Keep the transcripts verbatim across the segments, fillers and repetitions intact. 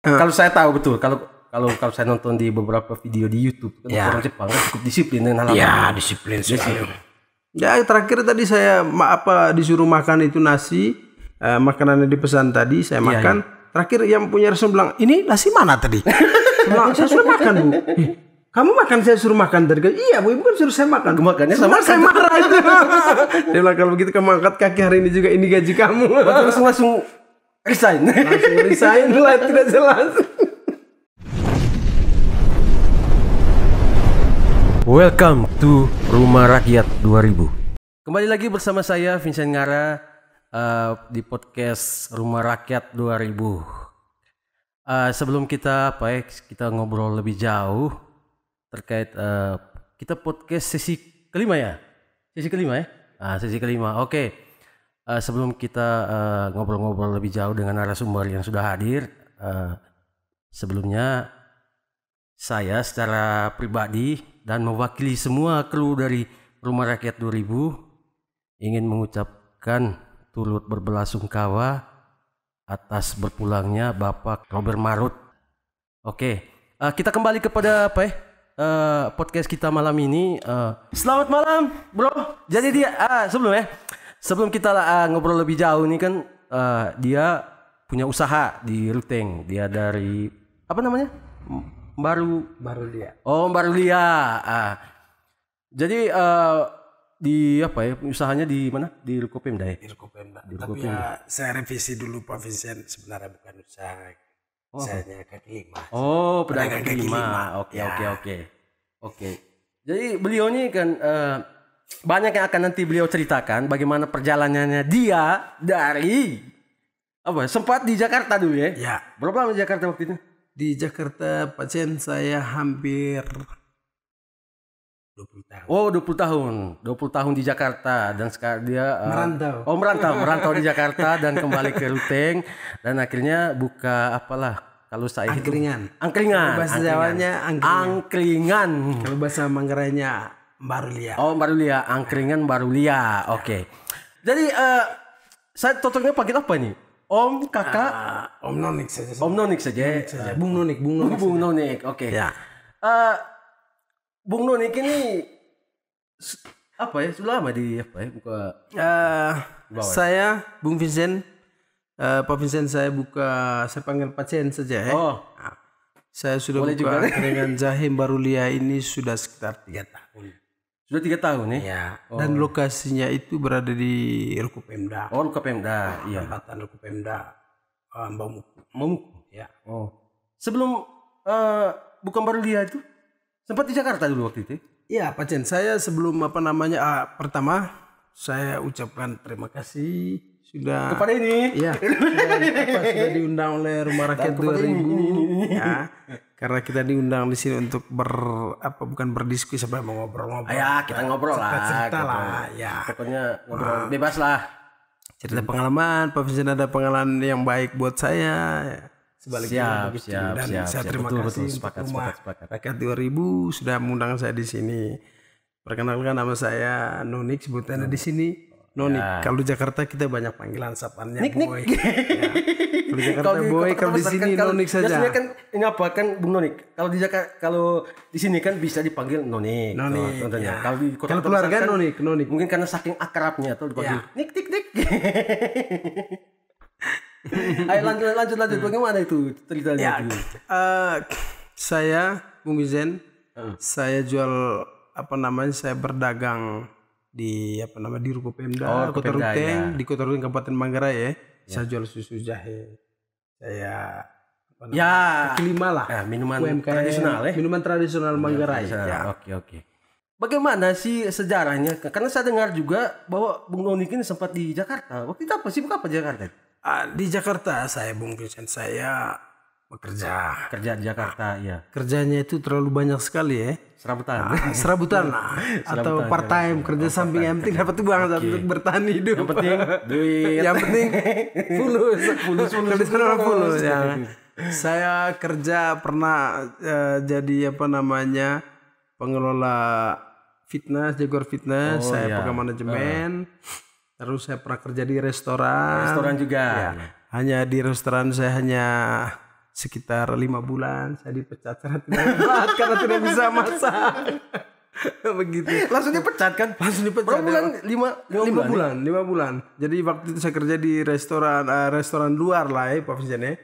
Uh. Kalau saya tahu betul, kalau kalau kalau saya nonton di beberapa video di YouTube, kan yeah. orang Jepang kan cukup disiplin dan hal-hal. Yeah, ya, disiplin sekali. Ya, terakhir tadi saya apa disuruh makan itu nasi, eh, makanan yang dipesan tadi saya yeah, makan. Yeah. Terakhir yang punya resep bilang, "Ini nasi mana tadi?" Nah, saya suruh makan, Bu. Kamu makan, saya suruh makan tadi. Iya, Bu, ibu kan suruh saya makan. Kamu makannya sama saya marah itu. Dia bilang, "Kalau begitu kamu angkat kaki hari ini juga, ini gaji kamu." Terus langsung resign. Langsung resign lah, tidak jelas. Welcome to Rumah Rakyat dua ribu. Kembali lagi bersama saya Vincent Ngara uh, di podcast Rumah Rakyat dua ribu. Uh, sebelum kita apa ya, kita ngobrol lebih jauh terkait uh, kita podcast sesi kelima ya, sesi kelima ya, ah, sesi kelima. Oke, okay. uh, sebelum kita ngobrol-ngobrol uh, lebih jauh dengan narasumber yang sudah hadir, uh, sebelumnya saya secara pribadi dan mewakili semua kru dari Rumah Rakyat dua ribu ingin mengucapkan turut berbelasungkawa atas berpulangnya Bapak Robert Marut. Oke, okay. uh, kita kembali kepada apa ya? Uh, podcast kita malam ini. uh, Selamat malam, bro. Jadi dia uh, sebelum ya, sebelum kita uh, ngobrol lebih jauh nih kan, uh, dia punya usaha di Ruteng. Dia dari apa namanya? Mbaru Mbaru Lia. Oh, Mbaru Lia. Uh, jadi uh, di apa ya? Usahanya di mana? Di Ruko Pemda ya? Di Ruko Pemda. Di Ruko Tapi Pemda. Ya, saya revisi dulu Pak Vincent, sebenarnya bukan usaha. Oh. Saya kaki lima. Oh, pedagang kaki lima. Oke, ya. oke, oke, oke. Jadi beliau ini kan uh, banyak yang akan nanti beliau ceritakan bagaimana perjalanannya dia dari apa? Sempat di Jakarta dulu ya? Ya. Berapa lama di Jakarta waktu itu? Di Jakarta, Pak Chen, saya hampir dua puluh tahun. Oh, dua puluh tahun. dua puluh tahun di Jakarta dan sekarang dia uh, merantau. Oh, merantau, merantau di Jakarta dan kembali ke Ruteng dan akhirnya buka apalah kalau saya angkringan. Itu, angkringan. Bahasa angkringan. Jawanya angkringan. Angkringan. Kalau bahasa Manggarainya Mbaru Lia. Oh, Mbaru Lia, angkringan Mbaru Lia. Oke. Okay. Jadi uh, saya cocoknya pakai apa nih? Om, kakak, uh, Om Nonik saja. Om Nonik saja. Nonik saja. Uh, Bung Nonik, Bung Nonik. Bung Nonik. Oke. Okay. Ya. Uh, Bung Nonik ini apa ya, sudah lama di apa ya buka uh, bawah. Saya Bung Vincent, uh, Pak Vincent, saya buka, saya panggil pasien saja ya. Oh. Nah, saya sudah boleh buka dengan jahe Mbaru Lia ini sudah sekitar tiga tahun. Sudah tiga tahun ya? Iya. Oh. Dan lokasinya itu berada di Ruko Pemda. Oh, Ruko Pemda. Iya. Tempatan Ruko Pemda. Uh, Mbak Muku. Mbak Muku. Ya. Oh. Sebelum uh, buka Mbaru Lia itu sempat di Jakarta dulu waktu itu? Iya, Pak Chen. Saya sebelum apa namanya, ah, pertama saya ucapkan terima kasih sudah kepada ini. Iya. sudah, apa, sudah diundang oleh Rumah Rakyat dua ribu. Ya, karena kita diundang di sini untuk ber apa bukan berdiskusi, sebenarnya mau ngobrol-ngobrol. Ya, kita ngobrol lah. Cerita lah. Ya. Pokoknya ngobrol bebas lah. Cerita pengalaman, Pak Vincent ada pengalaman yang baik buat saya. Ya. Sebaliknya siap, siap, dan siap, saya siap. Terima betul, kasih betul, sepakat, Rumah sepakat, sepakat. dua ribu sudah mengundang saya di sini. Perkenalkan nama saya Nonik, sebutannya di sini Nonik. Ya. Kalau Jakarta kita banyak panggilan sapannya boy. Ya. Kalau Jakarta kalo boy, kalau di sini kan, Nonik saja. Biasanya kan ini apa kan Bung Nonik? Kalau di Jakarta, kalau di sini kan bisa dipanggil Nonik. Nonik. Kalau ya. Kalau di kota kalau keluarga kan, Nonik, Nonik. Mungkin karena saking akrabnya atau dipanggil ya. Nik tik tik. Ayo lanjut lanjut lanjut bagaimana itu ceritanya ya, itu? Uh, saya Bung Vincent, uh. saya jual apa namanya, saya berdagang di apa namanya di Ruko Pemda, oh, Kota Ruteng ya. Di Kota Ruteng Kabupaten Manggarai ya. Ya. Saya jual susu jahe, saya apa namanya, ya kelima lah ya, minuman U M K M, tradisional ya, minuman tradisional Manggarai. Ya, ya. Oke oke. Bagaimana sih sejarahnya? Karena saya dengar juga bahwa Bung Nonik ini sempat di Jakarta. Waktu itu apa sih, bukan apa Jakarta? Uh, di Jakarta saya Bung Vincent, saya bekerja kerja di Jakarta. Nah, ya kerjanya itu terlalu banyak sekali ya, serabutan nah, serabutan lah atau part time ya. Kerja oh, samping yang penting dapat uang okay. Untuk bertahan hidup, yang penting duit yang penting fulus fulus fulus, fulus, fulus ya. Saya kerja pernah uh, jadi apa namanya pengelola fitness, jaguar fitness. Oh, saya ya. Pegang manajemen. Uh. Terus saya pernah kerja di restoran. Restoran juga. Ya, hanya di restoran saya hanya sekitar lima bulan saya dipecat karena tidak hebat karena tidak bisa masak. Begitu. Langsung dipecat kan? Langsung dipecat. Berapa bulan? lima bulan. lima bulan. Jadi waktu itu saya kerja di restoran uh, restoran luar lah ya, Pak Vincent ya.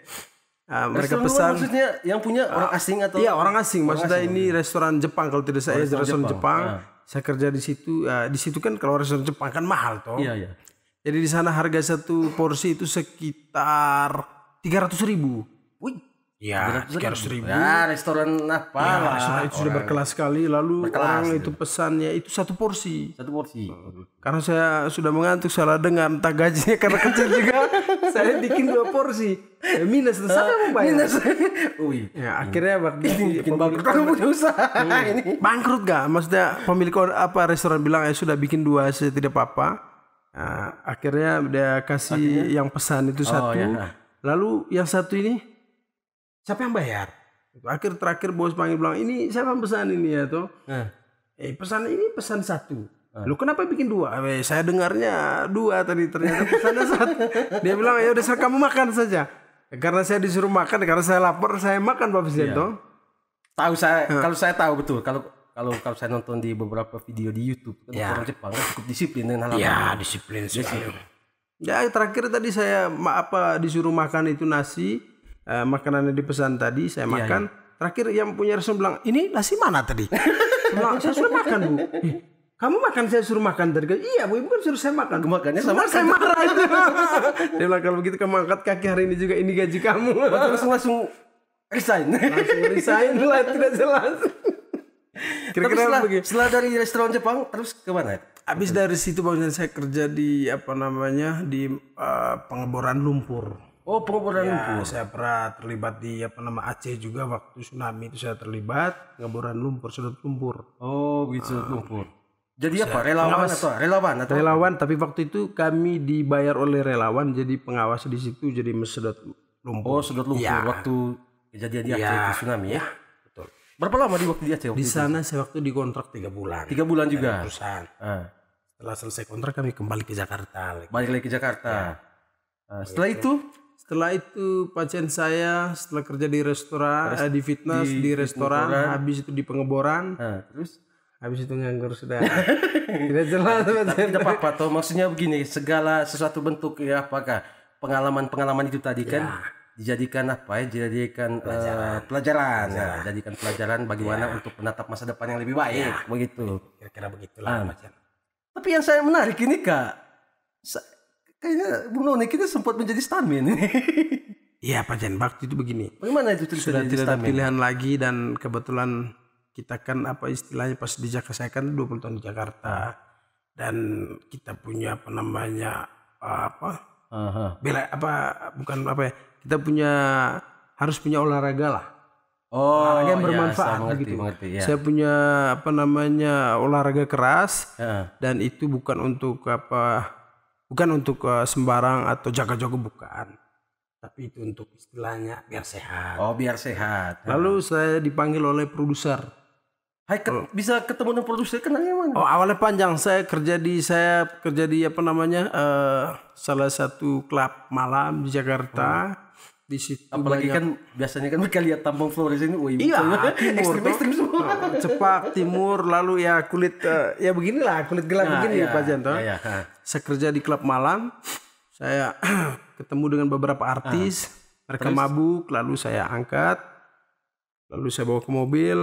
Uh, mereka pesan maksudnya yang punya orang asing atau iya, orang asing. Maksudnya orang asing, ini ya. Restoran Jepang kalau tidak saya, restoran, restoran Jepang. Jepang. Ah. Saya kerja di situ. Uh, di situ kan kalau restoran Jepang kan mahal toh. Iya, iya. Jadi di sana harga satu porsi itu sekitar tiga ratus ribu. Wih. Ya, tiga ratus ribu. Ya, restoran apa? Ya, restoran itu orang sudah berkelas sekali. Lalu berkelas, orang itu pesannya itu satu porsi. Satu porsi. Karena saya sudah mengantuk, salah dengar, entah gajinya karena kecil juga. Saya bikin dua porsi. Ya, minus tuh saya mau bayar. Minus. Uy. Ya, akhirnya begini bikin bangkrut. Kamu punya usaha ini. Bangkrut gak? Maksudnya pemilik apa restoran bilang ya sudah bikin dua, saya tidak apa-apa. Nah, akhirnya dia kasih akhirnya? Yang pesan itu oh, satu. Ya. Lalu yang satu ini siapa yang bayar? Akhir terakhir bos panggil bilang ini siapa yang pesan ini ya toh? Eh. eh pesan ini pesan satu. Eh. Lu kenapa bikin dua? Eh, saya dengarnya dua tadi ternyata pesannya satu. Dia bilang ya udah saya kamu makan saja. Karena saya disuruh makan karena saya lapar saya makan Pak Presiden iya. toh. Tahu saya eh. kalau saya tahu betul kalau kalau kalau saya nonton di beberapa video di YouTube ya. Orang Jepang kan cukup disiplin dengan hal-hal. Ya disiplin sih. Ya terakhir tadi saya apa disuruh makan itu nasi. Uh, makanan yang dipesan tadi saya iya, makan. Iya. Terakhir yang punya restoran bilang, ini nasi mana tadi? Bilang, saya suruh makan bu. Eh, kamu makan saya suruh makan tadi. Iya bu, bukan suruh saya makan. Makannya sama saya marah itu. Dia bilang kalau begitu kamu angkat kaki hari ini juga ini gaji kamu. Langsung langsung resign. Langsung resign lah tidak jelas. Kira-kira begitu. Setelah dari restoran Jepang terus ke mana? Abis betul. Dari situ barusan saya kerja di apa namanya di uh, pengeboran lumpur. Oh, pengeboran ya, lumpur. Saya pernah terlibat di apa nama Aceh juga waktu tsunami itu saya terlibat pengeboran lumpur, sudut lumpur. Oh, gitu sudut lumpur. Jadi saya apa? Relawan pengawas, atau relawan atau relawan, apa? Tapi waktu itu kami dibayar oleh relawan jadi pengawas di situ jadi mesedot lumpur. Oh, sedot lumpur ya. Waktu kejadian di Aceh ya. Itu tsunami ya. Betul. Berapa lama di waktu di Aceh? Waktu di sana itu? Saya waktu dikontrak tiga bulan. tiga bulan juga. Perusahaan. Ah. Setelah selesai kontrak kami kembali ke Jakarta. Balik lagi ke Jakarta. Ya. Nah, setelah itu Setelah itu pasien saya setelah kerja di restoran, terus, eh, di fitness, di, di restoran, pengeboran. Habis itu di pengeboran, nah, terus habis itu nganggur sudah. Tidak jelas. Tapi tidak apa-apa toh, maksudnya begini, segala sesuatu bentuk ya apakah pengalaman-pengalaman itu tadi ya. Kan dijadikan apa ya, dijadikan pelajaran, uh, pelajaran, pelajaran. Ya, jadikan pelajaran bagaimana ya. Untuk menatap masa depan yang lebih baik, ya. Begitu. Kira-kira begitulah nah. Macam. Tapi yang saya menarik ini kak. Sa- Kayaknya Bung Noni kita sempat menjadi stuntman. Iya Pak Jan, waktu itu begini. Bagaimana itu sudah tidak ada pilihan lagi dan kebetulan kita kan apa istilahnya pas di Jakarta saya kan dua puluh tahun di Jakarta dan kita punya apa namanya apa uh-huh. bela apa bukan apa ya kita punya harus punya olahraga lah. Oh, olahraga yang bermanfaat ya, saya mengerti, gitu. Mengerti, ya. Saya punya apa namanya olahraga keras uh-huh. dan itu bukan untuk apa. Bukan untuk uh, sembarang atau jaga-jaga bukan, tapi itu untuk istilahnya biar sehat. Oh biar sehat. Lalu hmm. saya dipanggil oleh produser. Hai ke- oh. bisa ketemu dengan produser kenalnya mana? Oh awalnya panjang saya kerja di saya kerja di apa namanya uh, salah satu klub malam di Jakarta. Hmm. Di situ apalagi banyak, kan biasanya kan mereka lihat tampang Flores ini woi iya, timur ekstrim semua nah, cepak timur lalu ya kulit uh, ya beginilah kulit gelap nah, begini iya, ya Pak Janto iya, iya. Saya kerja di klub malam saya ketemu dengan beberapa artis ah, mereka terus? Mabuk lalu saya angkat lalu saya bawa ke mobil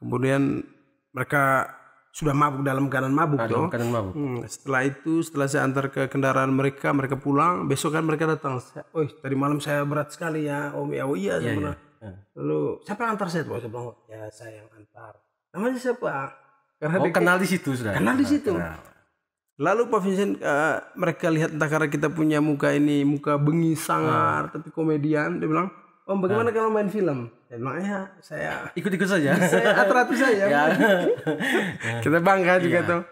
kemudian mereka sudah mabuk dalam keadaan mabuk ah, toh keadaan mabuk. Hmm, setelah itu setelah saya antar ke kendaraan mereka mereka pulang besok kan mereka datang saya, oh tadi malam saya berat sekali ya om ya oh iya sebenarnya iya, iya. Lalu siapa yang antar saya tuh saya bilang ya saya yang antar namanya siapa karena oh, dek- kenal di situ sudah kenal ya, di situ kenal. Lalu Pak Vincent uh, mereka lihat entah karena kita punya muka ini muka bengi sangar hmm. tapi komedian dia bilang om bagaimana hmm. kalau main film makanya saya ikut-ikut saja saya atur-atur saja ya. Kita bangga juga ya. Tuh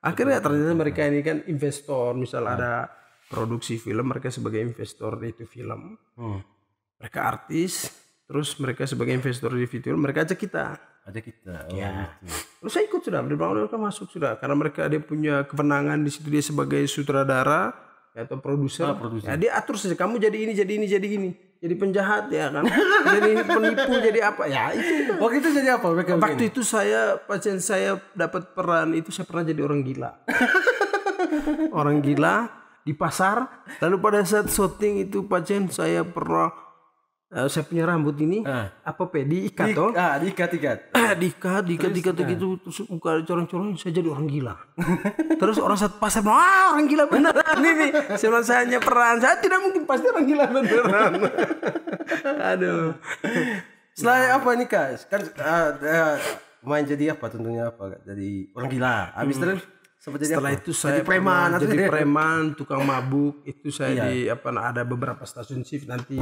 akhirnya ternyata mereka ini kan investor misal hmm. ada produksi film mereka sebagai investor di itu film hmm. mereka artis terus mereka sebagai investor di film mereka ajak kita ajak kita oh, ya gitu. Terus saya ikut sudah mereka masuk sudah karena mereka dia punya kewenangan di situ dia sebagai sutradara atau produser ah, ya, dia atur saja kamu jadi ini jadi ini jadi ini jadi penjahat ya kan, jadi penipu, jadi apa ya itu. Waktu itu jadi apa? Mereka waktu begini. Itu saya pasien saya dapat peran itu, saya pernah jadi orang gila. Orang gila di pasar. Lalu pada saat syuting itu pasien saya pernah uh, saya punya rambut ini uh. apa pe diikat di, toh? Ah, diikat-ikat. Ah, diikat, diikat-ikat diikat, gitu terus muka corong-corong, saya jadi orang gila. Terus orang saat pasar, "Wah, orang gila beneran ini." Sebelum saya hanya peran, saya tidak mungkin pasti orang gila beneran. Aduh. Selain nah. apa nih Kak? Kan uh, uh, main jadi apa tentunya apa? Jadi orang gila. Habis hmm. terus setelah apa? Itu saya jadi preman, pernah, jadi preman, tukang mabuk itu saya iya. di apa ada beberapa stasiun shift, nanti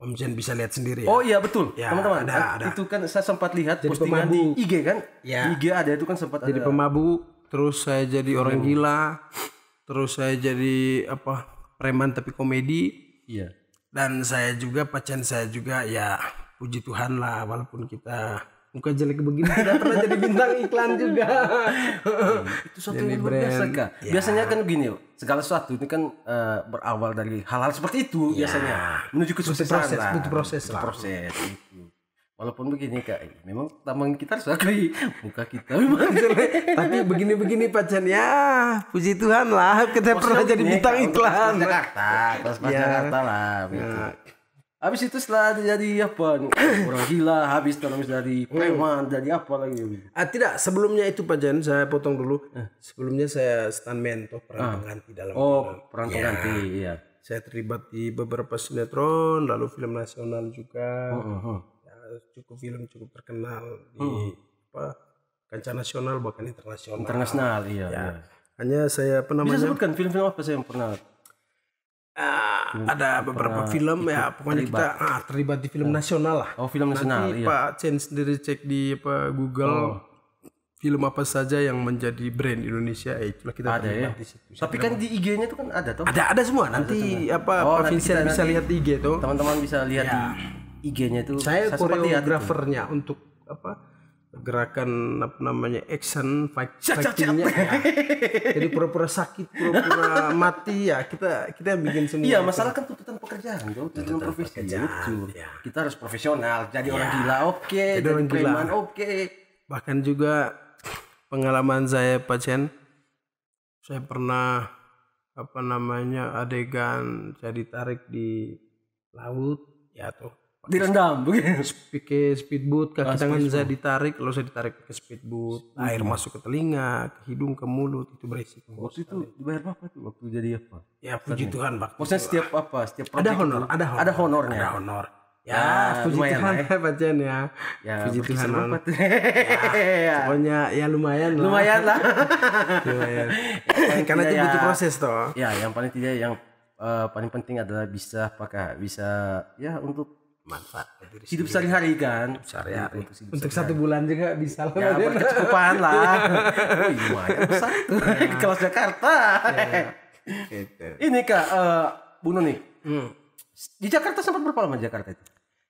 Om Zen bisa lihat sendiri. Ya? Oh iya betul, teman-teman. Ya, ada, ada. Itu kan saya sempat lihat jadi postingan pemabuk. Di I G kan, ya. I G ada itu kan sempat. Jadi ada. Pemabuk, terus saya jadi orang hmm. gila, terus saya jadi apa preman tapi komedi. Iya. Dan saya juga pasien saya juga ya puji Tuhan lah, walaupun kita muka jelek begini sudah pernah jadi bintang iklan juga. Itu suatu yang luar biasa Kak. Ya. Biasanya kan begini loh, segala sesuatu ini kan uh, berawal dari hal-hal seperti itu ya. Biasanya menuju ke sukses proses, butuh proses lah. Proses itu. Walaupun begini Kak, memang taman kita harus akui muka kita memang jelek. Tapi begini-begini Pak Chan ya, puji Tuhan lah kita Maksudnya pernah jadi bintang Kak, iklan. Jakarta, kelas ya. Jakarta lah gitu. Ya. Habis itu setelah jadi apa orang gila, habis terus dari preman, dari apa lagi? Ah tidak, sebelumnya itu Pak Jan, saya potong dulu. Sebelumnya saya stuntman, toh peran ah. pengganti dalam oh film. Peran ya. Pengganti, iya. Saya terlibat di beberapa sinetron, lalu film nasional juga. Oh, oh, oh. Ya, cukup film cukup terkenal di oh. apa kancah nasional bahkan internasional. Internasional, iya. Ya. Iya. Hanya saya apa namanya? Bisa sebutkan film-film apa saya yang pernah? Uh, ada beberapa film ya pokoknya terlibat. Kita ah, terlibat di film oh. nasional lah. Oh film nasional. Nanti iya. Pak Chen sendiri cek di apa Google oh. film apa saja yang menjadi brand Indonesia eh, itulah kita ada ya. Di situ. Tapi kan di I G-nya itu kan ada toh? Ada ada semua. Nanti ada apa oh, Pak Vincent bisa lihat di I G tuh. Teman-teman bisa lihat ya. Di I G-nya itu. Saya, saya koreografernya untuk apa? Gerakan apa namanya action fight, fightingnya ya. Jadi pura-pura sakit, pura-pura mati ya, kita kita bikin sendiri. Iya masalah kan tuntutan pekerjaan, tuntutan profesi ya. Kita harus profesional, jadi ya. Orang gila oke, okay. jadi, jadi orang preman oke. Okay. Bahkan juga pengalaman saya pasien, saya pernah apa namanya adegan saya ditarik di laut ya tuh. Direndam begini pakai speedboat, kaki ah, tangan saya ditarik, lalu saya ditarik pakai speedboat, speedboat. Air masuk ke telinga, ke hidung, ke mulut, itu beresiko. Waktu itu dibayar berapa tuh waktu jadi apa? Ya puji Sanya. Tuhan Pak. Maksudnya setiap apa? Setiap ada honor, itu, ada honor, ada honornya. Ada honor. Ya, ya puji Tuhan ya bacaan ya. Ya puji Tuhan. Ya, pokoknya ya lumayan lah. Lumayan lah. Lumayan. Karena itu butuh proses toh. Ya, yang paling tidak yang uh, paling penting adalah bisa pakai bisa ya untuk manfaat hidup sehari-hari kan sehari-hari untuk satu bulan juga bisa lah ya, berkecukupan lah. Oh iya besar nah. Kelas Jakarta ya, gitu. Ini Kak uh, Buno nih hmm. di Jakarta sempat berapa lama Jakarta itu?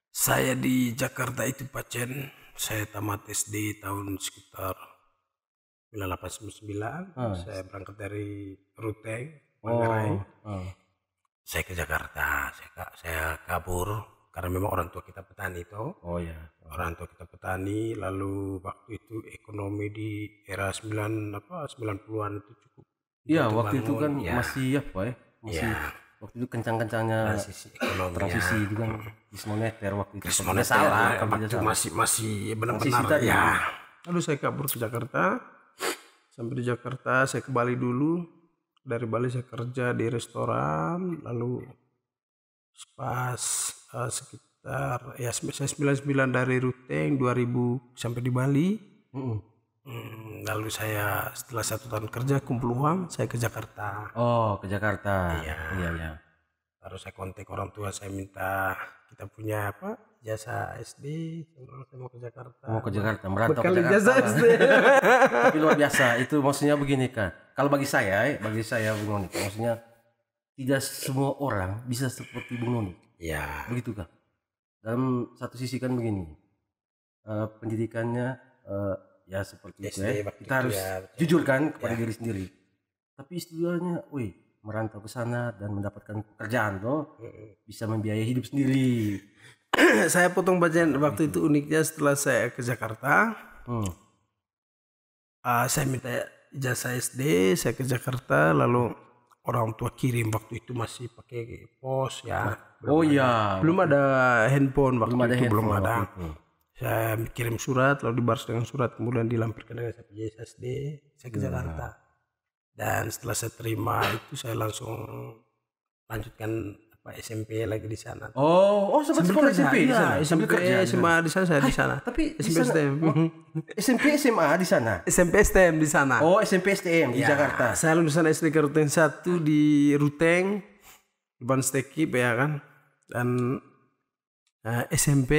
Saya di Jakarta itu pasien saya tamat S D tahun sekitar sembilan delapan sembilan sembilan oh. Saya berangkat dari Ruteng Manggarai oh. oh. saya ke Jakarta, saya, saya kabur karena memang orang tua kita petani toh. Oh ya. Orang tua kita petani, lalu waktu itu ekonomi di era sembilan apa sembilan puluhan itu cukup. Iya, waktu bangun. Itu kan ya. Masih apa ya? Masih ya. Waktu itu kencang-kencangnya transisi ekonomi. Transisi ya. Juga krisis moneter waktu itu. Krisis moneter salah, ya, waktu salah. Masih masih benar-benar ya. Ya. Lalu saya kabur ke Jakarta. Sampai di Jakarta saya ke Bali dulu. Dari Bali saya kerja di restoran, lalu pas uh, sekitar ya sembilan sembilan dari Ruteng dua ribu sampai di Bali. Mm-hmm. Mm, lalu saya setelah satu tahun kerja kumpul uang saya ke Jakarta. Oh ke Jakarta. Iya iya. iya. Lalu saya kontak orang tua saya minta kita punya apa jasa S D saya mau ke Jakarta. Mau ke Jakarta merantau ke Jakarta. Jasa S D. Tapi luar biasa itu maksudnya begini kan. Kalau bagi saya bagi saya Bung Monika maksudnya tidak semua orang bisa seperti Bung Noni. Ya. Begitu Kak. Dalam satu sisi kan begini, uh, pendidikannya uh, ya seperti S D, itu ya. Kita harus ya, jujur kan kepada ya. Diri sendiri. Tapi istilahnya, wih merantau ke sana dan mendapatkan pekerjaan loh, bisa membiayai hidup sendiri. Saya potong bacaan waktu itu, uniknya setelah saya ke Jakarta, hmm. uh, saya minta ijazah S D, saya ke Jakarta, lalu orang tua kirim waktu itu masih pakai pos ya. Oh iya. Belum ada handphone waktu belum itu, ada handphone belum ada. Waktu itu. Saya kirim surat, lalu dibalas dengan surat, kemudian dilampirkan dengan ijazah S D, saya ke ya. Jakarta. Dan setelah saya terima itu saya langsung lanjutkan apa S M P lagi di sana. Oh, oh sempat sekolah S M P di sana. S M P S M A di sana, saya di sana. Tapi S M P S M A di sana. S M P S T M di sana. Oh, SMP S T M di Jakarta. Saya lulusan S D Ruteng satu di Ruteng, Ban Stekip ya kan. Dan S M P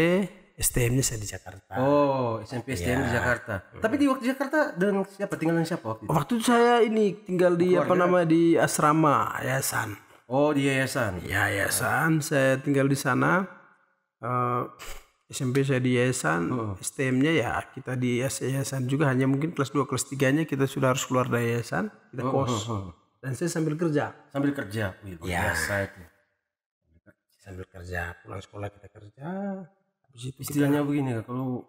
S T M-nya saya di Jakarta. Oh, S M P S T M ya. Di Jakarta. Hmm. Tapi di waktu Jakarta dengan siapa? Tinggal dengan siapa waktu itu? Waktu itu saya ini tinggal di keluarga. Apa nama di asrama yayasan. Oh, di yayasan. Ya, yayasan. Saya tinggal di sana. Uh, S M P saya di yayasan. Oh. S T M-nya ya kita di yayasan juga, hanya mungkin kelas dua, kelas tiga-nya kita sudah harus keluar dari yayasan. Kita oh, kos. Oh, oh. Dan saya sambil kerja. Sambil kerja. Wih, ya, saya itu. Sambil kerja, pulang sekolah kita kerja. Istilahnya begini ya, kalau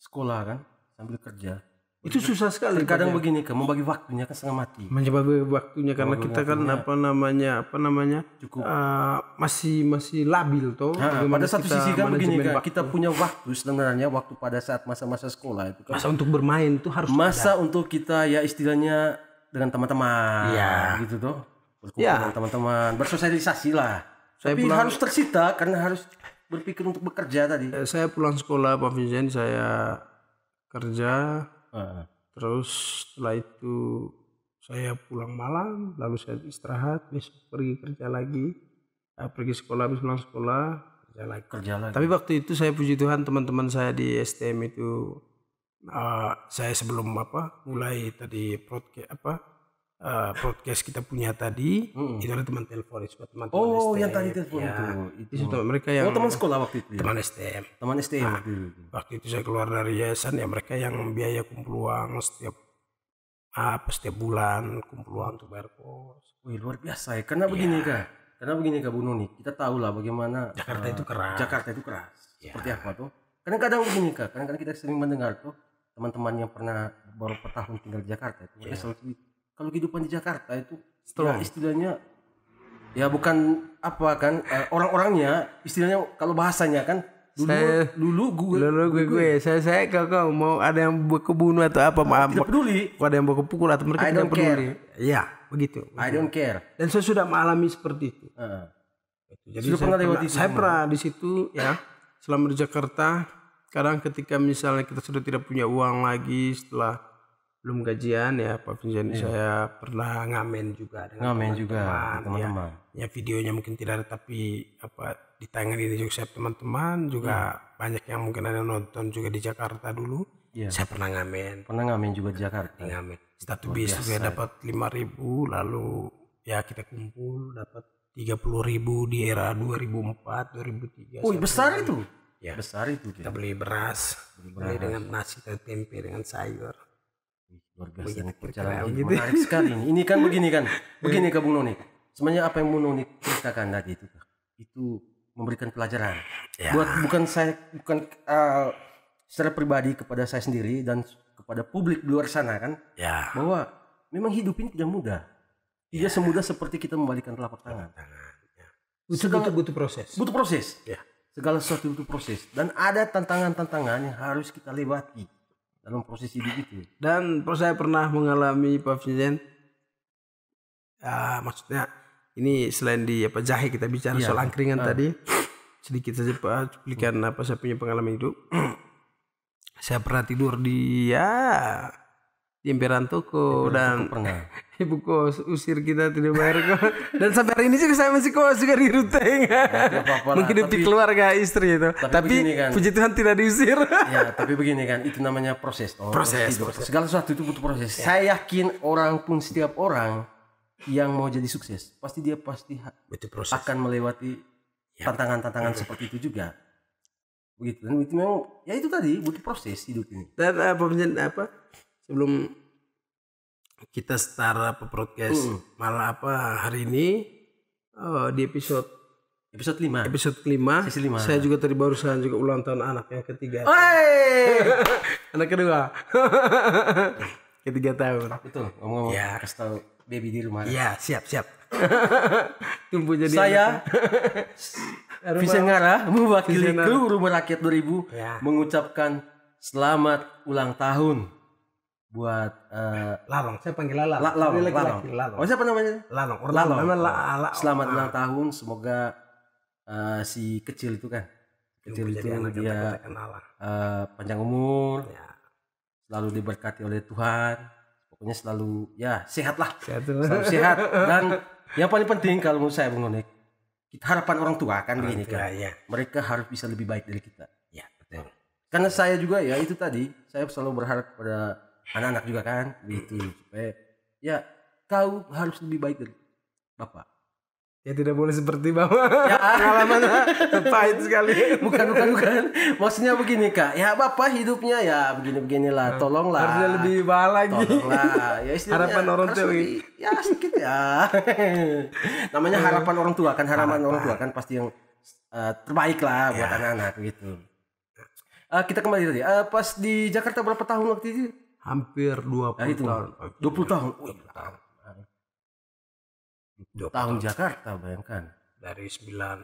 sekolah kan sambil kerja itu susah sekali. Kadang begini kan, membagi waktunya kan setengah mati. Membagi waktunya karena membagi kita waktunya, kan apa namanya apa namanya cukup uh, masih masih labil toh. Ha, pada satu sisi kan begini kan, kita punya waktu sebenarnya, waktu pada saat masa-masa sekolah itu kan, masa untuk bermain tuh harus masa ada. Untuk kita ya istilahnya dengan teman-teman ya. Gitu toh, berkumpul ya. Dengan teman-teman bersosialisasi lah. Saya tapi pulang, harus tersita karena harus berpikir untuk bekerja tadi. Saya pulang sekolah Pak Vincent, saya kerja, uh. terus setelah itu saya pulang malam, lalu saya istirahat, besok pergi kerja lagi, nah, pergi sekolah, habis pulang sekolah kerja lagi. Kerja lagi. Tapi waktu itu saya puji Tuhan teman-teman saya di S T M itu, uh, saya sebelum apa mulai tadi podcast apa. Uh, podcast kita punya tadi mm. itu ada teman telepon, teman teman oh S T M, yang tadi telepon ya, itu itu oh. mereka yang oh, teman sekolah waktu itu, teman S T M, teman S T M nah, mm. waktu itu saya keluar dari yayasan ya, mereka yang biaya kumpul uang setiap apa setiap bulan kumpul uang untuk bayar kos. Wih luar biasa ya, karena begini ya. Kak, karena begini Kak Bu Nuni, kita tahu lah bagaimana Jakarta uh, itu keras, Jakarta itu keras ya. Seperti apa tuh, kadang-kadang begini Kak, kadang-kadang kita sering mendengar tuh teman-teman yang pernah baru bertahun tinggal di Jakarta itu ya. Selalu kalau kehidupan di Jakarta itu ya, istilahnya ya bukan apa kan eh, orang-orangnya istilahnya kalau bahasanya kan dulu saya, dulu gue dulu gue gue, gue. saya saya kalau mau ada yang berkebun atau apa maaf tidak peduli, kalau ada yang berkepukul atau mereka tidak peduli ya begitu, begitu I don't care, dan saya sudah mengalami seperti itu uh, jadi saya pernah, lewati saya pernah di situ ya selama di Jakarta. Kadang ketika misalnya kita sudah tidak punya uang lagi setelah belum gajian ya Pak Vincent, iya. Saya pernah ngamen juga dengan ngamen teman-teman, juga teman-teman ya, ya videonya mungkin tidak ada tapi apa di tangan ini juga teman-teman juga hmm. banyak yang mungkin ada nonton juga di Jakarta dulu ya. Saya pernah ngamen pernah ngamen juga di Jakarta ya, ngamen satu bis juga dapat lima ribu, lalu ya kita kumpul dapat tiga puluh ribu di era dua ribu empat dua ribu tiga. Oh besar ngamen. Itu ya besar itu kita ya. Beli beras beli, beras. Beli dengan nasi dan tempe dengan sayur. Luar biasa nih perjalanan ini, menarik sekali ini. Ini kan begini kan, begini Kak Bung Noni. Sebenarnya apa yang Bung Noni ceritakan tadi itu, itu memberikan pelajaran. Ya. Buat bukan saya, bukan uh, secara pribadi kepada saya sendiri dan kepada publik di luar sana kan, ya. Bahwa memang hidup ini tidak mudah. Tidak ya. Semudah seperti kita membalikan telapak tangan. Ya. Segala butuh proses. Butuh proses. Ya. Segala sesuatu butuh proses. Dan ada tantangan-tantangan yang harus kita lewati dalam proses hidup itu. Dan saya pernah mengalami Pak Vincent, ya, maksudnya ini selain di apa jahe kita bicara ya. Soal angkringan ah. tadi sedikit saja Pak cuplikan hmm. apa saya punya pengalaman hidup. Saya pernah tidur di ya di emperan toko ya, dan pernah. Ibu kos usir kita tidak bayar kok. Dan sampai hari ini juga saya masih kos juga di Ruteng ya, menghidupi keluarga istri itu. Tapi, tapi kan, puji Tuhan tidak diusir ya. Tapi begini kan, itu namanya proses oh, proses, proses segala sesuatu itu butuh proses ya. Saya yakin orang pun setiap orang yang mau jadi sukses pasti dia pasti proses. Akan melewati ya. Tantangan-tantangan ya. Seperti itu juga begitu. Dan itu memang ya itu tadi butuh proses hidup ini. Dan apa, apa sebelum kita setara podcast hmm. malah apa hari ini oh, di episode episode lima episode kelima lima. Saya juga tadi barusan juga ulang tahun anak yang ketiga anak kedua ketiga tahun betul ngomong-ngomong ya. Kasih tahu baby di rumah ya siap siap tumbuh jadi saya Vincent Ngara mewakili kru Rumah Rakyat dua ribu ya. Mengucapkan selamat ulang tahun buat uh, Larong, saya panggil Lala. La, Larong, Larong. Larong. Oh, siapa namanya? Larong. Larong. Larong. Selamat ulang tahun, semoga uh, si kecil itu kan, kecil itu dia uh, panjang umur, ya. Selalu diberkati oleh Tuhan, pokoknya selalu ya sehat lah, sehat, selalu sehat. Dan yang paling penting kalau menurut saya Bung Nonik, kita harapan orang tua kan begini kan, ya. Mereka harus bisa lebih baik dari kita. Ya, betul. Karena saya juga ya itu tadi, saya selalu berharap pada anak-anak juga kan begitu supaya ya kau harus lebih baik dari bapak ya tidak boleh seperti bapak ya pengalaman pahit sekali bukan bukan bukan maksudnya begini kak ya bapak hidupnya ya begini beginilah tolonglah harusnya lebih baik lagi tolonglah ya harapan orang tua ya sedikit ya namanya harapan orang tua kan harapan orang tua kan pasti yang uh, terbaik lah buat anak-anak ya. Gitu uh, kita kembali tadi uh, pas di Jakarta berapa tahun waktu itu hampir dua puluh tahun dua puluh tahun Jakarta bayangkan dari sembilan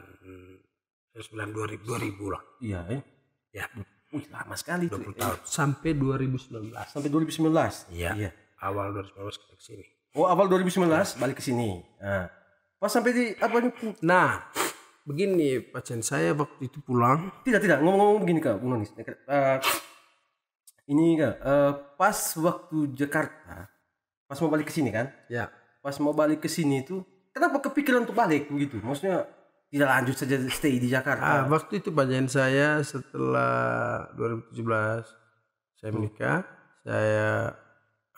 sembilan dua ribu lah iya eh? Ya Uy, lama sekali dua puluh tahun eh. sampai dua ribu sembilan belas sampai dua ribu sembilan belas iya ya. Awal dua ribu sembilan belas ke sini oh awal dua ribu sembilan belas nah. Balik ke sini nah. Pas sampai di apa itu nah begini pasien saya waktu itu pulang tidak tidak ngomong-ngomong begini kak Bung Nonis uh, ini kan uh, pas waktu Jakarta pas mau balik ke sini kan ya pas mau balik ke sini itu kenapa kepikiran untuk balik begitu maksudnya tidak lanjut saja stay di Jakarta ah, waktu itu bagian saya setelah dua ribu tujuh belas saya menikah saya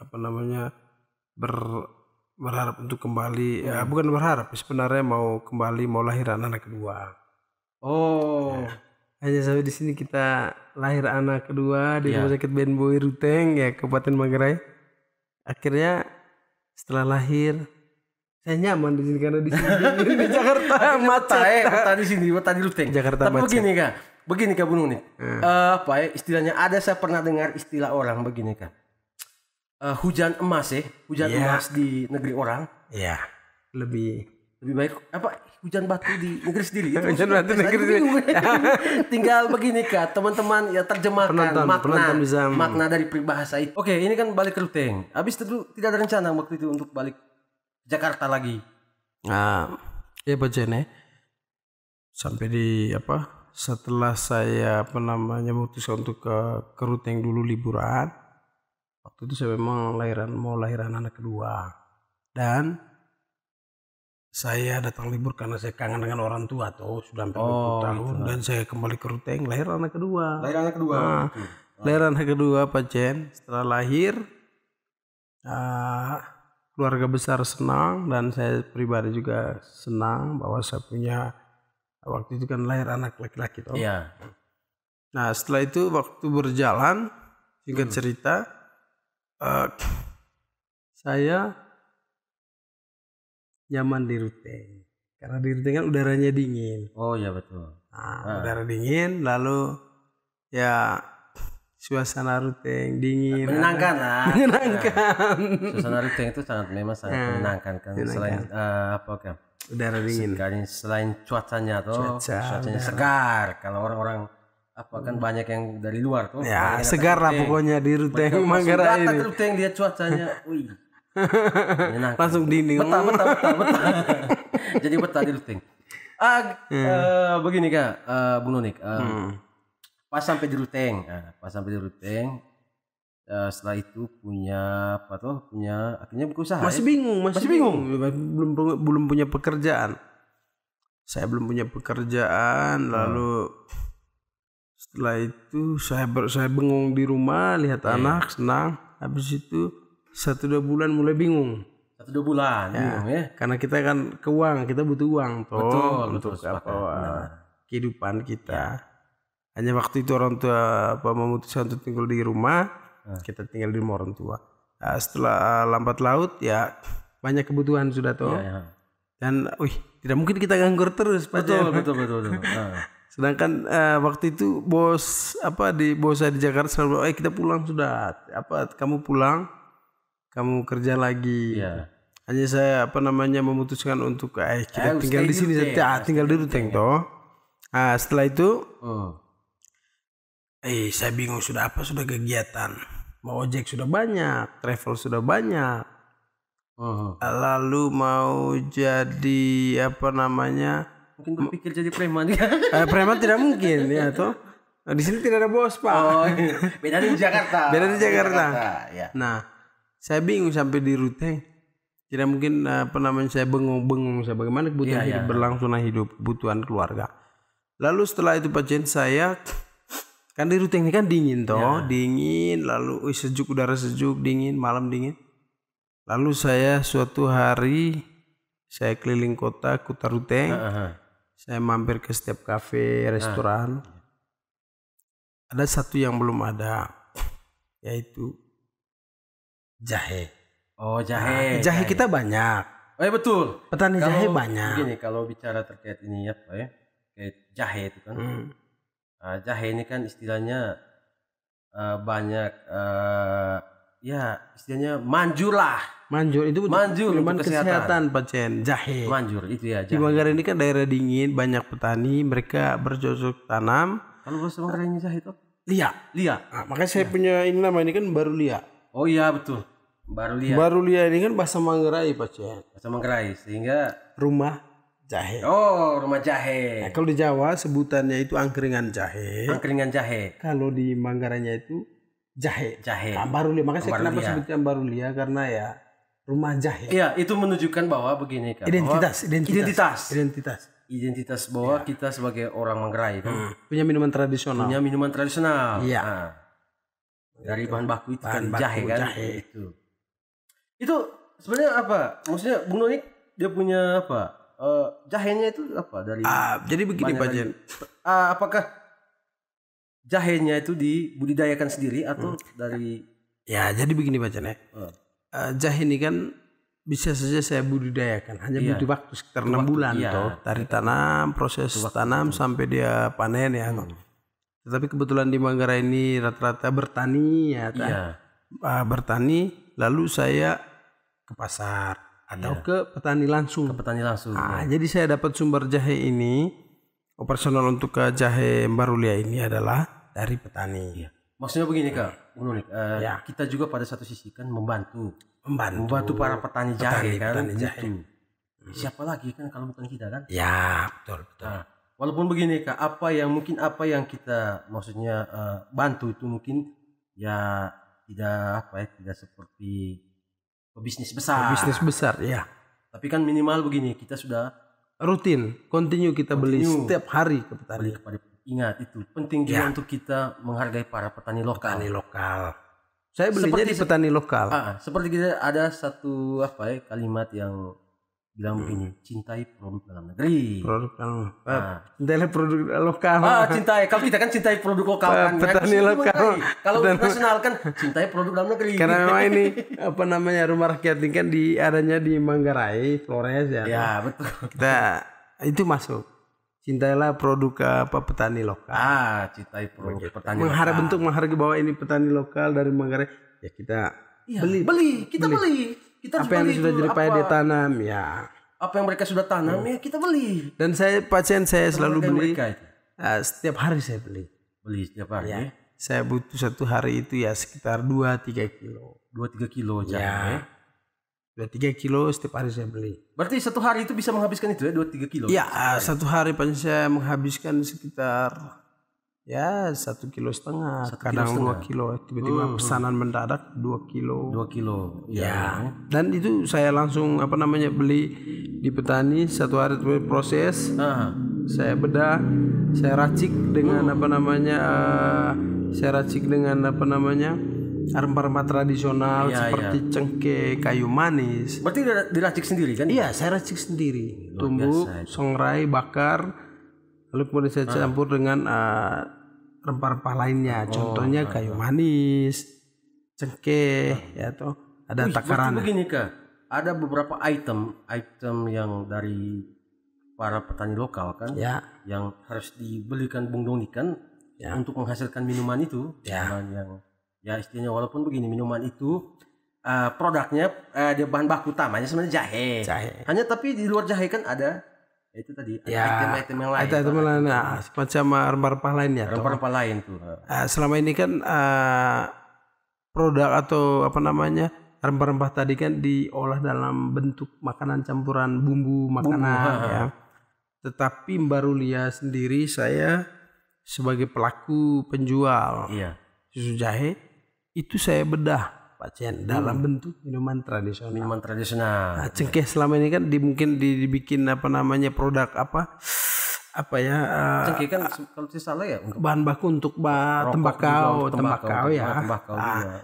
apa namanya ber, berharap untuk kembali hmm. ya, bukan berharap sebenarnya mau kembali mau lahiran anak kedua oh ya. Hanya sampai di sini kita lahir anak kedua di rumah sakit Benboy Ruteng ya Kabupaten Manggarai. Akhirnya setelah lahir saya nyaman di sini karena di sini di Jakarta macet. Tadi sini, tadi Ruteng. Jakarta macet. Tapi begini kak, begini kak Bung Nonik. Hmm. Uh, apa ya istilahnya? Ada saya pernah dengar istilah orang begini kak. Uh, hujan emas ya, hujan yeah. emas di negeri orang. Iya. Yeah. Lebih. Lebih baik apa hujan batu di negeri sendiri itu hujan batu negeri sendiri tinggal begini kak teman-teman ya terjemahkan penonton, makna penonton bisa... makna dari peribahasa itu oke ini kan balik ke Ruteng habis itu tidak ada rencana waktu itu untuk balik Jakarta lagi nah ya bacanya sampai di apa setelah saya apa namanya memutuskan untuk ke, ke Ruteng dulu liburan waktu itu saya memang lahiran mau lahiran anak kedua dan saya datang libur karena saya kangen dengan orang tua tuh sudah hampir dua puluh tahun gitu. Dan saya kembali ke Ruteng lahir anak kedua. Lahir anak kedua. Nah, lahir anak kedua Pak Jen setelah lahir uh, keluarga besar senang dan saya pribadi juga senang bahwa saya punya waktu itu kan lahir anak laki-laki tuh. Iya. Nah setelah itu waktu berjalan singkat hmm. cerita uh, saya nyaman di Ruteng karena di Ruteng kan udaranya dingin. Oh ya betul. Nah, ah. Udara dingin, lalu ya suasana Ruteng dingin. Menyenangkan lah. Menyenangkan. Ya. Suasana Ruteng itu sangat memang sangat nah, menyenangkan kan. Selain uh, apa kan? Udara dingin. Selain, selain cuacanya tuh, Cuaca, cuacanya udara. Segar. Kalau orang-orang apa kan banyak yang dari luar tuh. Ya segar lah pokoknya di Ruteng Manggarai ini. Datang Ruteng dia cuacanya, wih. Langsung dinding betah betah betah, betah. Jadi betah di Ruteng ah hmm. uh, begini kak uh, Bung Nonik uh, hmm. pas sampai di Ruteng uh, pas sampai di Ruteng uh, setelah itu punya apa tuh punya akhirnya berusaha masih bingung masih, masih bingung. bingung belum belum punya pekerjaan saya belum punya pekerjaan hmm. lalu setelah itu saya ber, saya bengong di rumah lihat hmm. anak senang habis itu satu dua bulan mulai bingung satu dua bulan ya, bingung ya karena kita kan keuangan kita butuh uang toh betul, untuk betul, apa nah. kehidupan kita hanya waktu itu orang tua apa memutuskan untuk tinggal di rumah nah. Kita tinggal di rumah orang tua Nah, setelah lambat laut ya banyak kebutuhan sudah tuh. Ya, ya. Dan wih, tidak mungkin kita nganggur terus Pak. Betul, betul, betul, betul. Nah. Sedangkan uh, waktu itu bos apa di bos saya di Jakarta selalu, "Eh, kita pulang sudah. Apa kamu pulang? Kamu kerja lagi." Ya. Hanya saya apa namanya memutuskan untuk eh kita Ayo, tinggal di sini saja, tinggal di Ruteng toh. Ah, setelah itu oh. Eh, saya bingung sudah apa sudah kegiatan. Mau ojek sudah banyak, travel sudah banyak. Oh. Lalu mau jadi apa namanya? Mungkin berpikir jadi preman. Eh, preman tidak mungkin ya toh. Nah, di sini tidak ada bos, Pak. Oh, iya. Beda di Jakarta. Beda di Jakarta. Jakarta ya. Nah, saya bingung sampai di Ruteng. Tidak mungkin apa namanya saya bengong-bengong saya bagaimana kebutuhan ya, hidup ya. Berlangsung hidup, kebutuhan keluarga. Lalu setelah itu pasien saya kan di Ruteng ini kan dingin toh, ya. Dingin, lalu wih, sejuk, udara sejuk, dingin, malam dingin. Lalu saya suatu hari saya keliling kota, kota Ruteng. Uh-huh. Saya mampir ke setiap kafe, restoran. Uh-huh. Ada satu yang belum ada, yaitu jahe. Oh, jahe. Nah, jahe, jahe kita banyak. Oh ya betul. Petani kalau, jahe banyak. Begini kalau bicara terkait ini ya, Pak ya. Kayak jahe itu kan. Hmm. Uh, jahe ini kan istilahnya uh, banyak uh, ya istilahnya manjur lah manjur itu manjur untuk kesehatan, kesehatan pasien jahe manjur itu ya jahe. Di Manggarai ini kan daerah dingin banyak petani mereka bercocok tanam kalau bos Manggarai ini jahe itu Lia Lia nah, makanya saya ya. Punya ini nama ini kan Mbaru Lia oh iya betul Mbaru Lia Mbaru Lia ini kan bahasa Manggarai pasien bahasa Manggarai sehingga rumah jahe. Oh, rumah jahe. Nah, kalau di Jawa sebutannya itu angkringan jahe. Angkringan jahe. Kalau di Manggarainya itu jahe. Jahe. Mbaru Lia. Makanya saya kenapa sebutnya Mbaru Lia karena ya rumah jahe. Iya, itu menunjukkan bahwa begini kan. Identitas, identitas. Identitas. Identitas. Identitas bahwa ya. Kita sebagai orang Manggarai kan. Hmm. Punya minuman tradisional. Punya minuman tradisional. Iya. Nah, dari bahan baku itu bahan kan baku jahe kan. Jahe. Itu. Itu sebenarnya apa? Maksudnya Bung Noni dia punya apa? Uh, jahenya itu apa dari uh, jadi begini Pak Jen uh, apakah jahenya itu dibudidayakan sendiri atau hmm. dari ya jadi begini Pak Jen ya uh. Uh, jahe ini kan bisa saja saya budidayakan hanya iya. butuh waktu sekitar enam waktu, bulan iya. toh dari tanam proses waktu, tanam waktu. Sampai dia panen ya hmm. tetapi kebetulan di Manggarai ini rata-rata bertani ya iya. uh, bertani lalu saya ke pasar atau iya. ke petani langsung. Ke petani langsung. Ah, ya. Jadi saya dapat sumber jahe ini operasional untuk ke jahe Mbaru Lia ini adalah dari petani. Iya. Maksudnya begini Kak, Bung Nunik, uh, ya. Kita juga pada satu sisi kan membantu, membantu, membantu para petani jahe petani, kan. Petani jahe. Siapa lagi kan kalau bukan kita kan? Ya betul betul. Nah, walaupun begini Kak, apa yang mungkin apa yang kita maksudnya uh, bantu itu mungkin ya tidak apa ya tidak seperti bisnis besar. Bisnis besar, ya. Tapi kan minimal begini, kita sudah rutin, continue kita continue. Beli setiap hari ke petani. Kepada, ingat itu penting juga ya. Untuk kita menghargai para petani lokal. Petani lokal. Saya belinya seperti, di petani lokal. Ah, seperti kita ada satu apa ya kalimat yang bilang begini, hmm. cintai produk dalam negeri. Produk dalam. Ah. Cintai produk lokal. Ah, cintai. Kalau kita kan cintai produk lokal kan. Petani lokal. Kalau nasional kan cintai produk dalam negeri. Karena memang ini apa namanya rumah rakyat ini kan di adanya di Manggarai, Flores ya. Ya, betul. Kita itu masuk. Cintailah produk apa petani lokal. Ah, cintai produk petani. Mengharap bentuk menghargai bahwa ini petani lokal dari Manggarai. Ya kita ya, beli. Beli, kita beli. beli. Kita apa yang sudah jadi payah dia tanam ya apa yang mereka sudah tanam hmm. ya kita beli dan saya pasien saya kita selalu beli uh, setiap hari saya beli beli setiap hari ya. Ya. Saya butuh satu hari itu ya sekitar dua tiga kilo dua tiga kilo jahe ya. dua tiga kilo setiap hari saya beli berarti satu hari itu bisa menghabiskan itu ya dua tiga kilo ya setiap satu hari, hari pasien saya menghabiskan sekitar ya satu kilo setengah, satu kadang kilo setengah. dua kilo, tiba-tiba hmm, pesanan hmm. mendadak dua kilo. Dua kilo, ya. ya. Dan itu saya langsung apa namanya beli di petani satu hari proses, uh-huh. saya bedah, saya racik dengan hmm. apa namanya, uh, saya racik dengan apa namanya aroma-aroma tradisional ya, seperti ya. Cengkeh, kayu manis. Berarti diracik sendiri kan? Iya, saya racik sendiri. Tumbuk, songrai, bakar, lalu kemudian saya campur ah. dengan uh, rempah-rempah lainnya, contohnya oh, kayu manis, cengkeh, ah. ya toh, Ada takaran. Begini Kak, ada beberapa item item yang dari para petani lokal kan, ya, yang harus dibelikan Bung Doni kan, ya, untuk menghasilkan minuman itu, ya, minuman yang ya istilahnya walaupun begini minuman itu uh, produknya uh, dia bahan baku utamanya sebenarnya jahe. jahe. Hanya tapi di luar jahe kan ada ya, itu tadi ada ya, item-item yang lain. Item-item lain, nah, macam rempah-rempah lainnya. Rempah-rempah lain tuh. Uh, selama ini kan uh, produk atau apa namanya, rempah-rempah tadi kan diolah dalam bentuk makanan campuran bumbu makanan, bumbu, ya. Tetapi Mbaru Lia sendiri, saya sebagai pelaku penjual iya. susu jahe itu saya bedah Pak Chen dalam hmm. bentuk minuman tradisional. Minuman tradisional. Nah, cengkeh selama ini kan di, mungkin dibikin apa namanya produk apa apa ya? Cengkeh kan uh, kalau tidak salah ya untuk bahan baku untuk bah, tembakau, untuk tembakau, tembakau ya. Tembakau nah,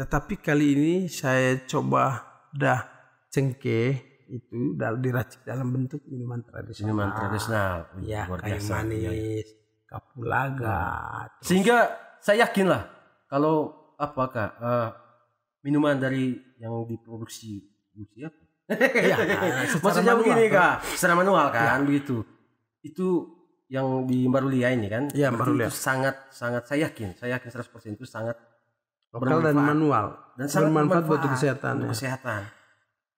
tetapi kali ini saya coba dah cengkeh itu diracik dalam bentuk minuman tradisional. Minuman tradisional. Ya, kayu manis, kapulaga. Hmm. Sehingga saya yakinlah kalau apakah uh, minuman dari yang diproduksi ya, nah, maksudnya manual, begini Kak, secara manual kan ya. Begitu. Itu yang di Mbaru Lia ini kan. Ya, Mbaru Lia. Itu sangat sangat saya yakin, saya yakin seratus persen itu sangat lokal dan manual dan sangat bermanfaat buat kesehatan, ya. kesehatan.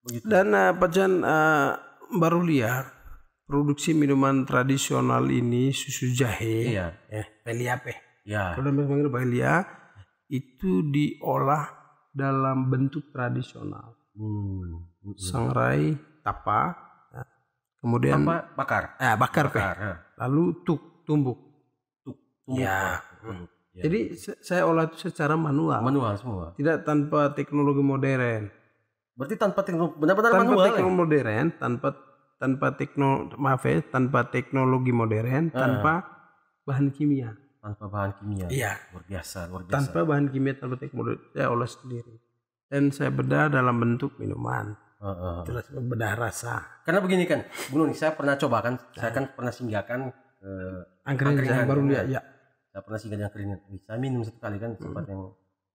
Begitu. Dan uh, Pak Jan uh, Mbaru Lia produksi minuman tradisional ini susu jahe, iya. ya, peliape, ya. Kalau dipanggil pelia itu diolah dalam bentuk tradisional, hmm. sangrai tapa, ya. kemudian tapa, bakar, eh, bakar, bakar ya. lalu tuk tumbuk, tuk tumbuk, ya. tumbuk. Ya. Jadi saya olah itu secara manual. Manual semua. Tidak tanpa teknologi modern. Berarti tanpa teknologi benar-benar tanpa manual. Teknologi ya? modern, tanpa tanpa teknologi maaf ya, tanpa teknologi modern, ah. tanpa bahan kimia. Tanpa bahan kimia. Iya. Luar biasa, luar biasa. Tanpa bahan kimia, tanpa teknologi, saya olah sendiri. Dan saya bedah dalam bentuk minuman. Heeh. Ah, ah. Bedah rasa. Karena begini kan, Bung Nuni, saya pernah coba kan, nah. saya kan pernah singgahkan eh, angkringan yang baru dia. Ya. Saya pernah sih yang keringat. Saya minum satu kali kan sempat hmm. yang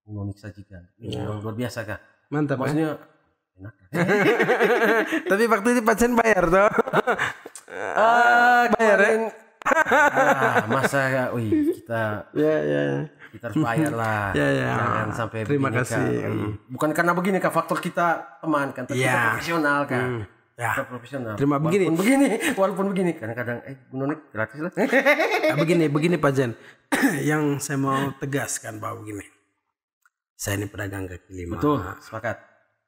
unik sajikan. Ya. Luar biasa Kak. Mantap. Maksudnya eh? enak. Tapi waktu itu pasien bayar toh. Ah, bayarin. Ah, masa Kak, wih kita ya ya kita harus bayar lah. Ya, ya. Jangan sampai terima begini, kasih. Kak. Bukan karena begini Kak, faktor kita teman kan, tapi ya. profesional Kak. Hmm. Ya. Kita profesional. Terima begini. Walaupun begini, walaupun begini kadang-kadang eh menurut gratis lah. Nah, begini, begini Pak Jan. Yang saya mau tegaskan bahwa begini. Saya ini pedagang kaki lima. Betul, sepakat.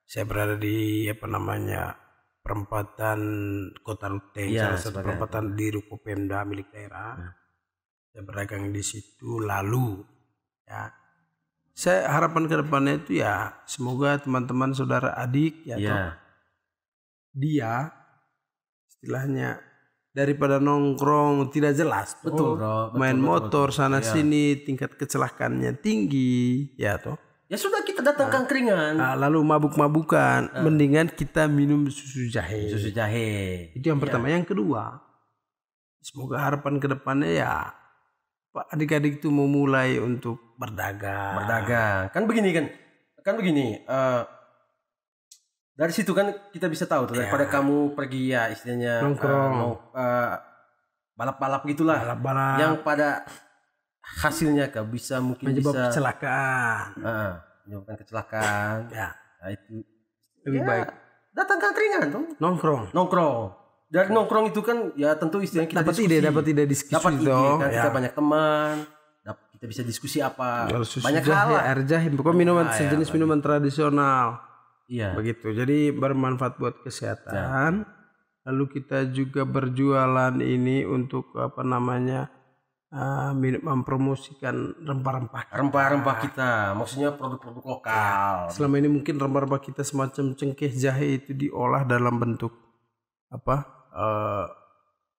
Saya berada di apa namanya? perempatan Kota Ruteng, ya, salah satu perempatan di Ruko Pemda milik daerah. Ya. Saya berdagang di situ lalu ya. Saya harapan ke depannya itu ya semoga teman-teman saudara adik ya, ya. Toh, dia istilahnya daripada nongkrong tidak jelas tuh, betul, bro, main betul, motor betul, sana iya. sini tingkat kecelakaannya tinggi ya toh ya sudah kita datang nah, kangkringan nah, lalu mabuk-mabukan nah. mendingan kita minum susu jahe susu jahe itu yang pertama iya. yang kedua semoga harapan kedepannya ya Pak adik-adik itu memulai untuk berdagang berdagang kan begini kan kan begini uh, dari situ kan kita bisa tahu tuh daripada ya. kamu pergi ya istilahnya nongkrong uh, uh, balap-balap gitulah balap-balap yang pada hasilnya Kak bisa mungkin menyebabkan bisa kecelakaan uh, menyebabkan kecelakaan ya nah, itu lebih ya, baik datang kangkringan tuh nongkrong nongkrong dari nongkrong itu kan ya tentu istilahnya kita dapat ide dapat ide diskusi dapat ide kan ya. Kita banyak teman kita bisa diskusi apa susu banyak hal air jahe pokoknya minuman ah, sejenis ya, minuman tradisional. Iya. Begitu. Jadi bermanfaat buat kesehatan. Ya. Lalu kita juga berjualan ini untuk apa namanya? Uh, mempromosikan rempah-rempah. Rempah-rempah kita, maksudnya produk-produk lokal. Ya. Selama ini mungkin rempah-rempah kita semacam cengkeh jahe itu diolah dalam bentuk apa? Uh,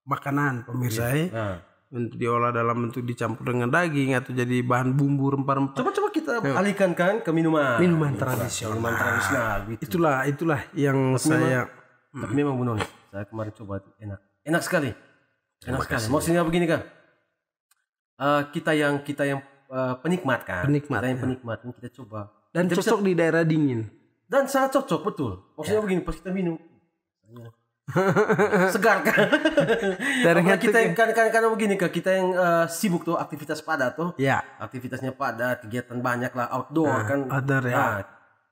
makanan pemirsa. Ya. Nah. Untuk diolah dalam bentuk dicampur dengan daging atau jadi bahan bumbu rempah-rempah. Coba-coba kita alihkan kan ke minuman. Minuman tradisional. Minuman tradisional. Gitu. Itulah itulah yang Mas saya. Memang, tapi memang benar. Saya kemarin coba enak. Enak sekali. Enak sekali. Maksudnya begini kan? Uh, kita yang kita yang uh, penikmat kan. Penikmat. Kita yang ya. penikmat. Kita coba. Dan kita cocok bisa, di daerah dingin. dan sangat cocok betul. Maksudnya ya. Begini, pas kita minum segar kan. Karena kita yang kan karena begini kan kita yang uh, sibuk tuh aktivitas padat tuh. Ya. Aktivitasnya padat, kegiatan banyak lah outdoor nah, kan. Outdoor ya. Nah,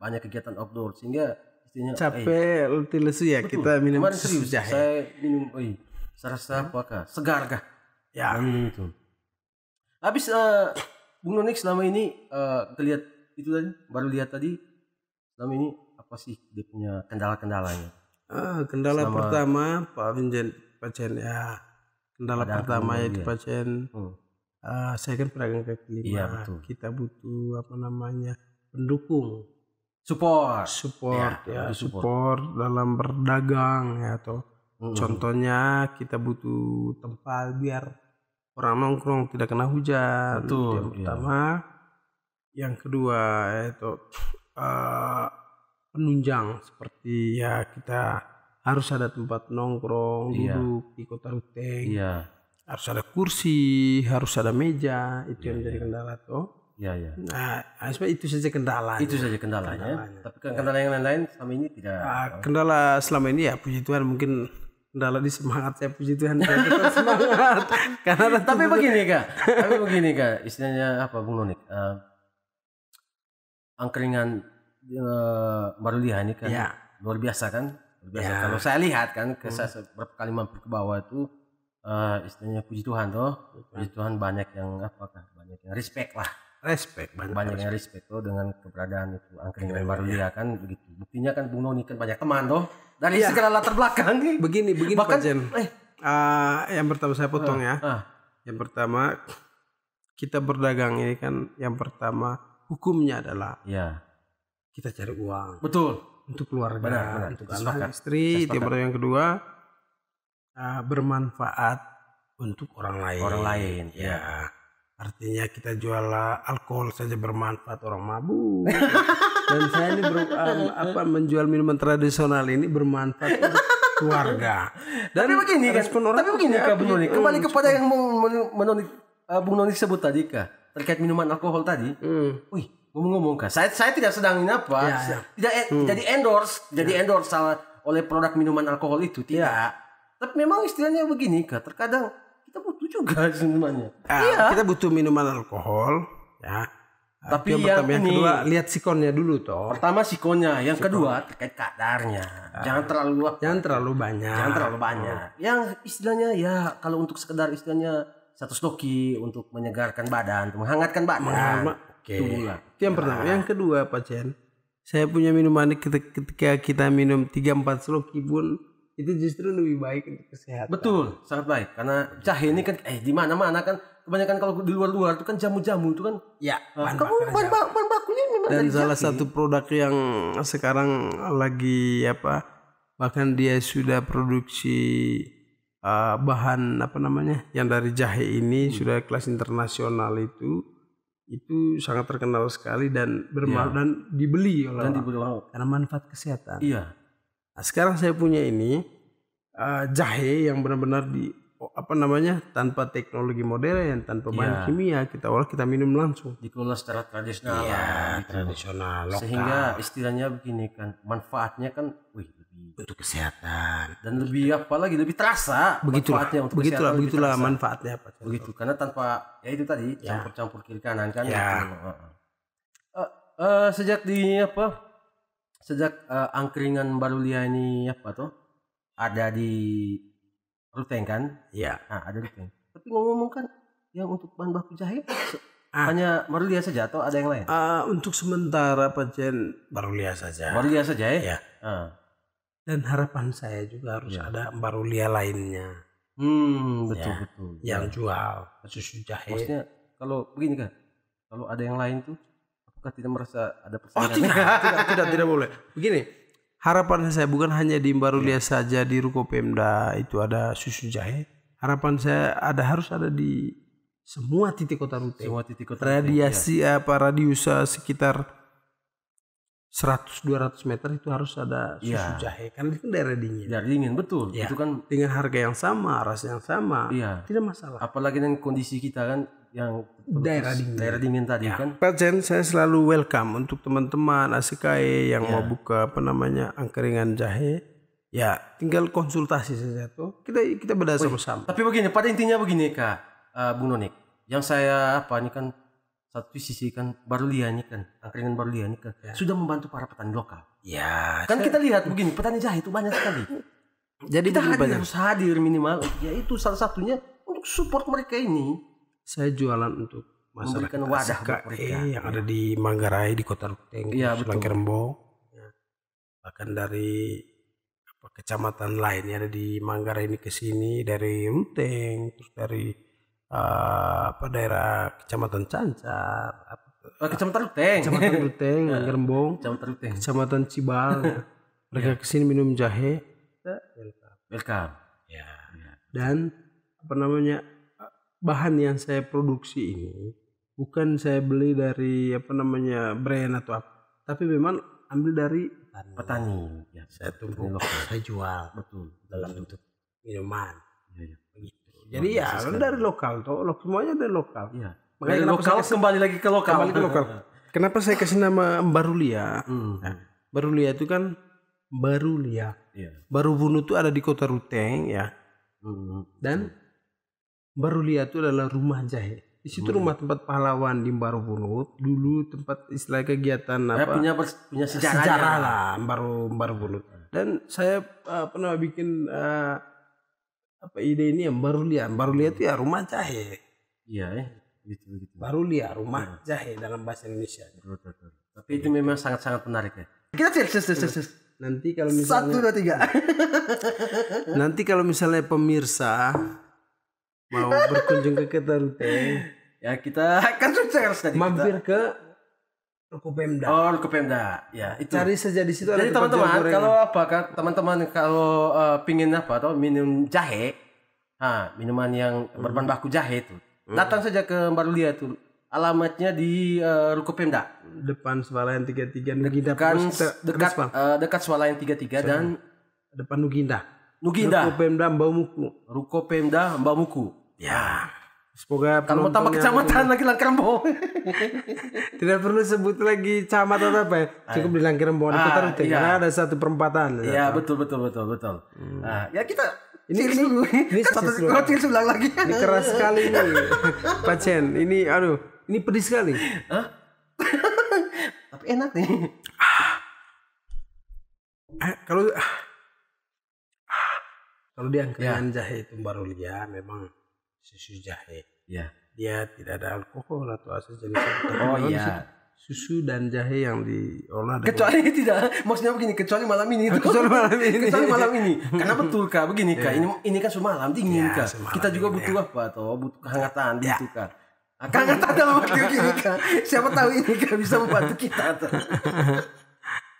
banyak kegiatan outdoor sehingga istinya capek ulti lesu ya betul. Kita minum serius ya. Saya minum oi. Serasa apakah? Segar kah? Ya. Minum itu. Habis uh, Bung Nonik selama ini uh, kita lihat itu tadi baru lihat tadi selama ini apa sih dia punya kendala-kendalanya? Ah, kendala selama pertama Pak Vincent, Pak Jen ya. Kendala pertama yaitu Pak Jen. Hmm. Uh, saya kan pedagang kaki lima. Iya, betul. Kita butuh apa namanya pendukung, support, support, ya, ya, support. support dalam berdagang ya atau hmm. contohnya kita butuh tempat biar orang nongkrong tidak kena hujan. Betul. Yang pertama, iya. Yang kedua yaitu Uh, penunjang seperti ya kita harus ada tempat nongkrong iya. duduk di kota Ruteng iya. harus ada kursi, harus ada meja, itu iya, yang menjadi iya. kendala toh iya, iya. Nah itu saja kendala itu saja kendalanya, kendalanya. Tapi kendala yang lain-lain selama ini tidak uh, kendala selama ini ya puji Tuhan mungkin kendala di semangat saya puji Tuhan saya semangat karena tapi begini kak tapi begini kak istilahnya apa Bung Nonik uh, angkringan uh, Mbaru Lia ini kan ya. luar biasa kan luar biasa ya. Kalau saya lihat kan ke saya hmm. berapa kali mampir ke bawah itu uh, istilahnya puji Tuhan toh puji Tuhan banyak yang apakah banyak yang respect lah respect banyak, banyak yang respect toh dengan keberadaan itu angkringan Mbaru Lia ya. Kan begitu buktinya kan Bung Noni kan banyak teman toh dari ya. Segala latar belakang nih begini begini bahkan eh. uh, yang pertama saya potong uh, ya uh. yang pertama kita berdagang ini kan yang pertama hukumnya adalah ya. Kita cari uang. Betul. Untuk keluarga, benar, benar. Untuk anak istri. Tiap yang kedua uh, bermanfaat untuk orang lain. Orang lain. Ya. Ya. Artinya kita jual alkohol saja bermanfaat orang mabuk. Dan saya ini ber, um, apa menjual minuman tradisional ini bermanfaat untuk keluarga. Dan tapi begini kan. Orang tapi begini kan Bung Noni. Kembali kepada yang Bung Noni sebut tadi kak. Terkait minuman alkohol tadi, mm. wih, ngomong-ngomong kak, saya saya tidak sedang ini apa, ya, ya. tidak mm. jadi endorse, jadi ya. endorse salah oleh produk minuman alkohol itu tidak. Ya. Tapi memang istilahnya begini kak, terkadang kita butuh juga semuanya. Ya, ya. Kita butuh minuman alkohol, ya. Tapi yang, pertama, yang ini, kedua lihat sikonnya dulu toh. Pertama sikonnya, yang sikon. kedua terkait kadarnya, ya. jangan terlalu apa, jangan terlalu banyak, jangan terlalu banyak. Oh. Yang istilahnya ya kalau untuk sekedar istilahnya satu stoki untuk menyegarkan badan, untuk menghangatkan badan. Oke. Okay. Itu yang pertama. Yang kedua, Pak Jen, saya punya minuman ketika kita minum tiga empat sloki pun itu justru lebih baik untuk kesehatan. Betul, sangat baik. Karena jahe ini kan eh di mana-mana kan kebanyakan kalau di luar-luar itu kan jamu-jamu itu kan ya. Bahan kamu bahan bakunya memang dan salah jahe. Satu produk yang sekarang lagi apa? Bahkan dia sudah produksi Uh, bahan apa namanya yang dari jahe ini hmm. sudah kelas internasional itu itu sangat terkenal sekali dan bermanfaat ya. dan dibeli oleh dan dibeli orang karena manfaat kesehatan. Iya. Nah, sekarang saya punya ini uh, jahe yang benar-benar di apa namanya tanpa teknologi modern tanpa ya. bahan kimia kita olah kita minum langsung dikelola secara tradisional. Iya, gitu. Tradisional lokal. Sehingga istilahnya begini kan manfaatnya kan wih untuk kesehatan dan lebih apa lagi lebih terasa begitulah manfaatnya untuk begitulah kesehatan, begitulah manfaatnya Pak. Begitu karena tanpa ya itu tadi ya. campur-campur kiri kanan kan ya. uh, uh, sejak di apa sejak uh, angkringan Mbaru Lia ini apa tuh ada di Ruteng kan ya nah, ada Ruteng tapi ngomong-ngomong kan yang untuk bahan baku jahe ah. hanya Mbaru Lia saja atau ada yang lain uh, untuk sementara Pak Jen Mbaru Lia saja Mbaru Lia saja ya, ya. Uh. Dan harapan saya juga harus ya. ada Mbaru Lia lainnya. Hmm, betul ya, betul. Yang ya. jual susu jahe. Maksudnya kalau begini kan, kalau ada yang lain tuh apakah tidak merasa ada persaingan? Oh, tidak, tidak, tidak, tidak boleh. Begini, harapan saya bukan hanya di Mbaru Lia ya. saja, di Ruko Pemda itu ada susu jahe. Harapan saya ada harus ada di semua titik kota Ruteng. Semua titik kota Ruteng. Radiasi ya. apa radius sekitar seratus dua ratus meter itu harus ada susu ya. jahe karena itu daerah dingin. Daerah dingin betul. Ya. Itu kan dengan harga yang sama, rasa yang sama, ya. tidak masalah. Apalagi dengan kondisi kita kan yang daerah dingin, daerah dingin tadi ya. Kan Pak Jen, saya selalu welcome untuk teman-teman A C K E yang ya. Mau buka apa namanya angkringan jahe ya, tinggal konsultasi saja tuh, kita kita beda sama-sama. Tapi begini, pada intinya begini Kak uh, Bung Nonik, yang saya apa ini kan satu sisi kan Mbaru Lia ini kan angkringan Mbaru Lia ini kan ya. Sudah membantu para petani lokal ya, kan saya... kita lihat begini petani jahe itu banyak sekali. Jadi kita hadir, banyak. harus hadir minimal ya, itu salah satunya untuk support mereka ini. Saya jualan untuk masyarakat memberikan wadah buat mereka yang ada di Manggarai, di Kota Ruteng, ya, Langke Rembong, ya. Bahkan dari apa, kecamatan lain yang ada di Manggarai ini ke sini, dari Ruteng, terus dari uh, apa daerah kecamatan Cancar, apa, oh, kecamatan Ruteng, kecamatan Ruteng, Langke Rembong, kecamatan Ruteng, kecamatan Cibal, mereka ya. Kesini minum jahe, welcome, ya. Dan apa namanya? Bahan yang saya produksi ini bukan saya beli dari apa namanya brand atau apa, tapi memang ambil dari petani, petani. Ya, saya tumbuh, saya jual betul dalam bentuk minuman ya, ya. Begitu. Jadi ya dari lokal toh, semuanya dari lokal ya. Makanya dari lokal saya, kembali lagi ke lokal, kembali ke lokal. Kenapa saya kasih nama Mbaru Lia? hmm. Nah, Mbaru Lia itu kan Mbaru Lia ya. Baru bunuh itu ada di Kota Ruteng ya. hmm. Dan hmm. Mbaru Lia itu adalah rumah jahe. Di situ hmm. rumah tempat pahlawan di Mbaru Bunut. Dulu tempat istilah kegiatan saya apa? Punya punya sejarah, sejarah lah Mbaru Mbaru Bunut. Dan saya uh, pernah bikin uh, apa ide ini ya, Mbaru Lia. Mbaru Lia itu ya rumah jahe. Iya ya, gitu gitu. Mbaru Lia rumah ya. Jahe dalam bahasa Indonesia. Betul, betul. Tapi itu memang sangat-sangat menarik ya. Kita cek nanti kalau misalnya satu dua tiga. Nanti kalau misalnya pemirsa mau berkunjung ke Kota Ruteng ya, kita kan sukses tadi mampir kita. Ke Ruko Pemda. Oh, Ruko Pemda ya, itu cari saja di situ. Jadi teman-teman kalau apa kan teman-teman kalau uh, pingin apa atau minum jahe, nah, minuman yang hmm. berbahan baku jahe itu hmm. datang saja ke Mbaru Lia tuh, alamatnya di uh, Ruko Pemda depan Swalayan tiga tiga Nukinda, dekat uh, dekat Swalayan tiga tiga dan depan Nukinda. Nukinda. Ruko Pemda Mbak Muku. Ruko Pemda Mbak Muku. Ya. Semoga kalau mau tambah kecamatan lagi Langke Rembong. Tidak perlu sebut lagi kecamatan apa ya. Cukup di Langke Rembong ah, Kota Ruteng. Iya. Karena ada satu perempatan. Iya, betul betul betul betul. Hmm. Nah, ya kita ini ini, ini satu kotil sebelah lagi. Ini keras sekali ini. Pak Chen, ini aduh, ini pedis sekali. Hah? Tapi enak nih. Ah, kalau Kalau dia angkringan ya. Jahe itu Mbaru Lia memang susu jahe. Ya. Dia tidak ada alkohol atau asal jenis oh iya. Susu dan jahe yang diolah. Kecuali dengan... tidak. Maksudnya begini, kecuali malam ini. Itu. Kecuali malam ini. Kecuali malam ini. Karena betul Kak, begini Kak. Ya. Ini ini kan semalam dingin ya, Kak. Semalam kita juga butuh ya. Apa atau butuh kehangatan ya. Gitu Kak. Kehangatan dalam waktu gini Kak. Siapa tahu ini Kak bisa membantu kita.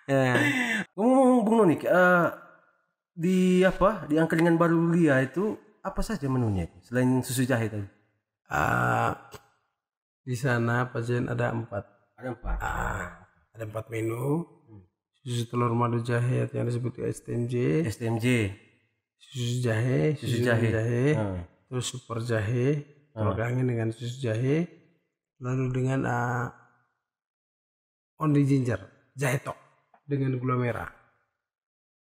Ya. Ngomong-ngomong Bung Nonik, uh, di apa di angkringan Mbaru Lia itu apa saja menunya selain susu jahe tadi? Uh, di sana pasien ada empat ada empat uh, ada empat menu. hmm. Susu telur madu jahe atau yang disebut S T M J, S T M J susu jahe, susu, susu jahe, jahe. Hmm. Terus super jahe telur hmm. angin dengan susu jahe, lalu dengan uh, only ginger jahe tok dengan gula merah.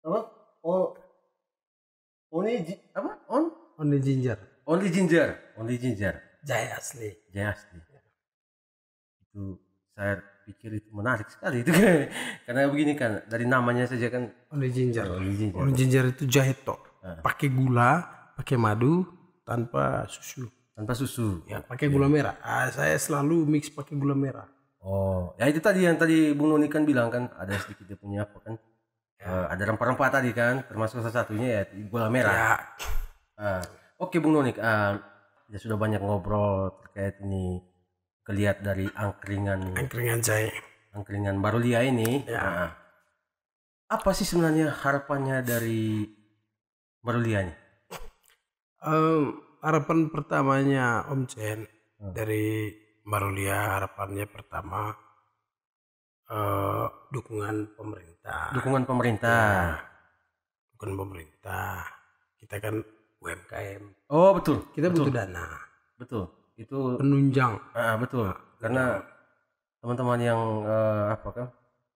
Apa? Oh, only apa? On? Only ginger. Only ginger. Only ginger. Jahe asli. Jahe asli. Ya. Itu saya pikir itu menarik sekali itu karena begini kan dari namanya saja kan. Only ginger. Only ginger, only ginger itu jahe tok. Ah. Pakai gula, pakai madu, tanpa susu. Tanpa susu. Ya, pakai ya. Gula merah. Ah, saya selalu mix pakai gula merah. Oh, ya itu tadi yang tadi Bung Noni kan bilang kan ada sedikit dia punya apa kan? Uh, ada rempah-rempah tadi kan, termasuk salah satunya ya gula merah. Ya. Uh, Oke okay, Bung Nonik, uh, ya sudah banyak ngobrol terkait ini kelihat dari angkringan angkringan jahe, angkringan Mbaru Lia ini. Ya. Uh, apa sih sebenarnya harapannya dari Mbaru Lia ini? Um, harapan pertamanya Om Chen hmm. dari Mbaru Lia, harapannya pertama uh, dukungan pemerintah. Dukungan pemerintah, bukan pemerintah. Kita kan U M K M. Oh betul. Kita betul. Butuh dana. Betul. itu penunjang. Ah, betul. Karena teman-teman yang eh, apa kan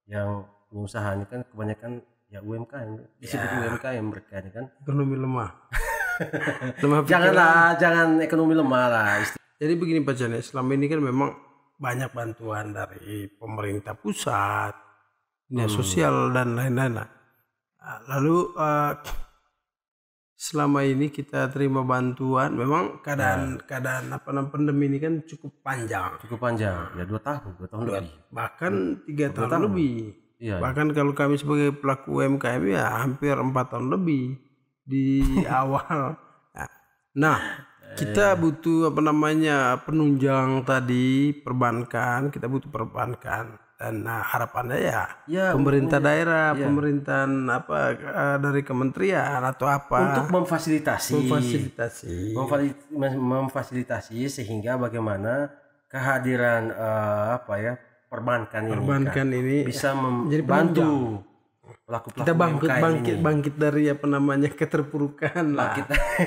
yang pengusaha ini kan kebanyakan ya U M K M, disebut ya. U M K M mereka ini kan ekonomi lemah. Lemah janganlah, jangan ekonomi lemah lah. Jadi begini Pak Jan, selama ini kan memang banyak bantuan dari pemerintah pusat, dinas hmm. sosial dan lain-lain. Lalu uh, selama ini kita terima bantuan, memang keadaan nah. keadaan apa namanya pandemi ini kan cukup panjang. Cukup panjang, ya dua tahun, dua tahun lebih. Bahkan tiga tahun, tahun lebih. Iya, bahkan iya. Kalau kami sebagai pelaku U M K M ya hampir empat tahun lebih di awal. Nah, kita butuh apa namanya penunjang tadi perbankan, kita butuh perbankan. Nah harapannya ya, ya pemerintah ya, daerah, ya. pemerintahan apa dari kementerian atau apa untuk memfasilitasi, memfasilitasi, memfasilitasi sehingga bagaimana kehadiran uh, apa ya perbankan, perbankan ini, kan, ini bisa membantu pelaku-pelaku kita bangkit, bangkit, ini. bangkit dari apa namanya keterpurukan lah.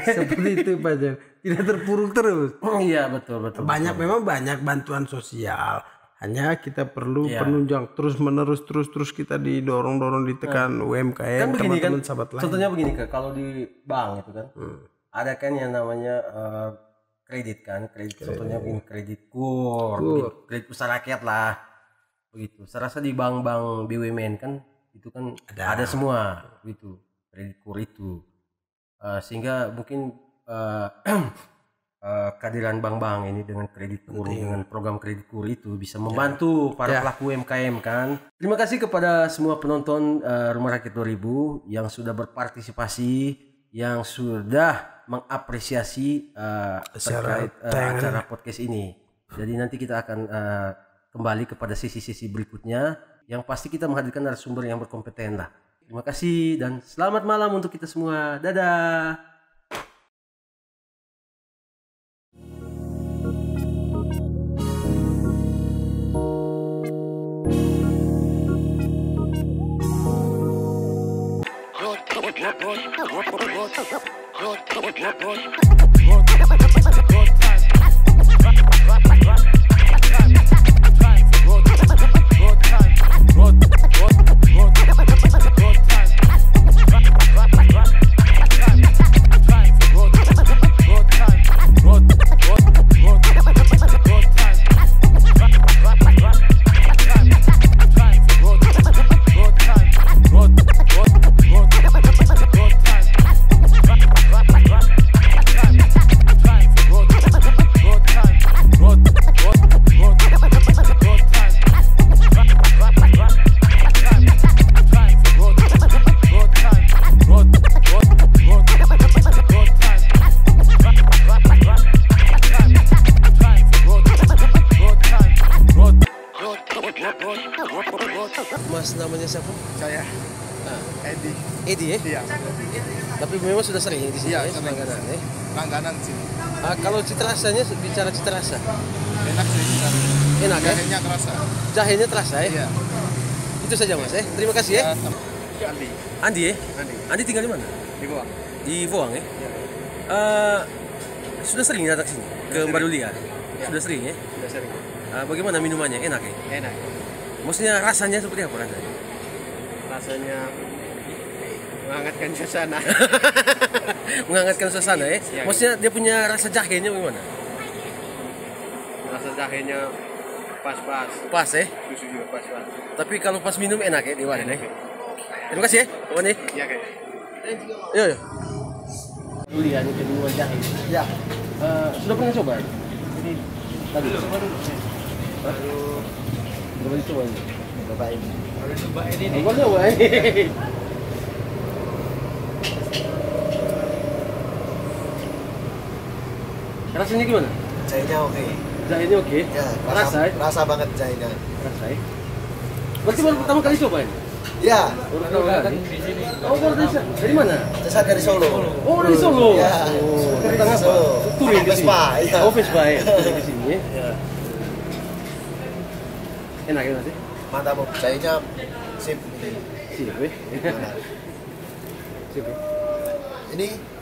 Seperti itu Pak Jan, tidak terpuruk terus. Iya betul betul. Banyak betul. memang banyak bantuan sosial. Hanya kita perlu ya. penunjang terus menerus terus terus kita didorong dorong ditekan nah. U M K M teman-teman kan, sahabat lain. Contohnya begini kan, kalau di bank itu kan hmm. ada kan yang namanya uh, kredit kan, kredit. kredit. Contohnya begini kredit kur, kur. kredit usaha rakyat lah, begitu. Saya rasa di bank-bank B U M N kan itu kan ada, ada semua itu kredit kur itu, uh, sehingga mungkin uh, Uh, kehadiran bank-bank ini dengan kredit kur, dengan program kredit kur itu bisa membantu ya. para ya. pelaku U M K M kan. Terima kasih kepada semua penonton uh, Rumah Rakyat dua ribu yang sudah berpartisipasi, yang sudah mengapresiasi uh, terkait uh, acara podcast ini. Jadi nanti kita akan uh, kembali kepada sisi-sisi berikutnya yang pasti kita menghadirkan narasumber yang berkompeten lah. Terima kasih dan selamat malam untuk kita semua. Dadah. Rasanya bicara cita rasa enak sih, cita rasa enak ya? Jahenya terasa jahenya terasa ya? Iya. Itu saja mas ya, terima kasih ya. ya Andi Andi ya? Andi Andi tinggal di mana? Di Boang di Boang ya? Iya. Uh, sudah sering datang sini? Ke Mbaru Lia? Ya. Sudah sering ya? Sudah sering. Uh, bagaimana minumannya? Enak ya? Enak. Maksudnya rasanya seperti apa rasanya? Rasanya menghangatkan suasana. Menghangatkan suasana ya. ya Maksudnya dia punya rasa jahenya bagaimana? Rasa jahenya pas-pas. Pas ya? Jujur pas-pas. Tapi kalau pas minum enak ya diwarin ya. Terima kasih ya. Kawan ya. Iya kan. Yo yo. Durian itu dua jahe. Ya. Uh, sudah pernah coba? Ini tadi coba dulu. Baru coba coba ini. Coba ini. Baru coba ini. Coba coba ini. Rasanya gimana? Jahenya oke. Okay. Jahenya oke? Okay. Ya, rasa, rasa, rasa banget jahenya. Rasa ya? Berarti baru pertama kali coba ya? Iya. Baru pertama kali? Di sini. Oh, baru dari, dari mana? Saya dari Solo. Oh, dari Solo? Iya. Oh, dari tengah apa? Touring ke sini? Ya. Oh, Vespa ya? Touring ke sini ya? Iya. Enak ya nanti? Mantap, jahenya sip. Sip ya? Sip ya? Ini?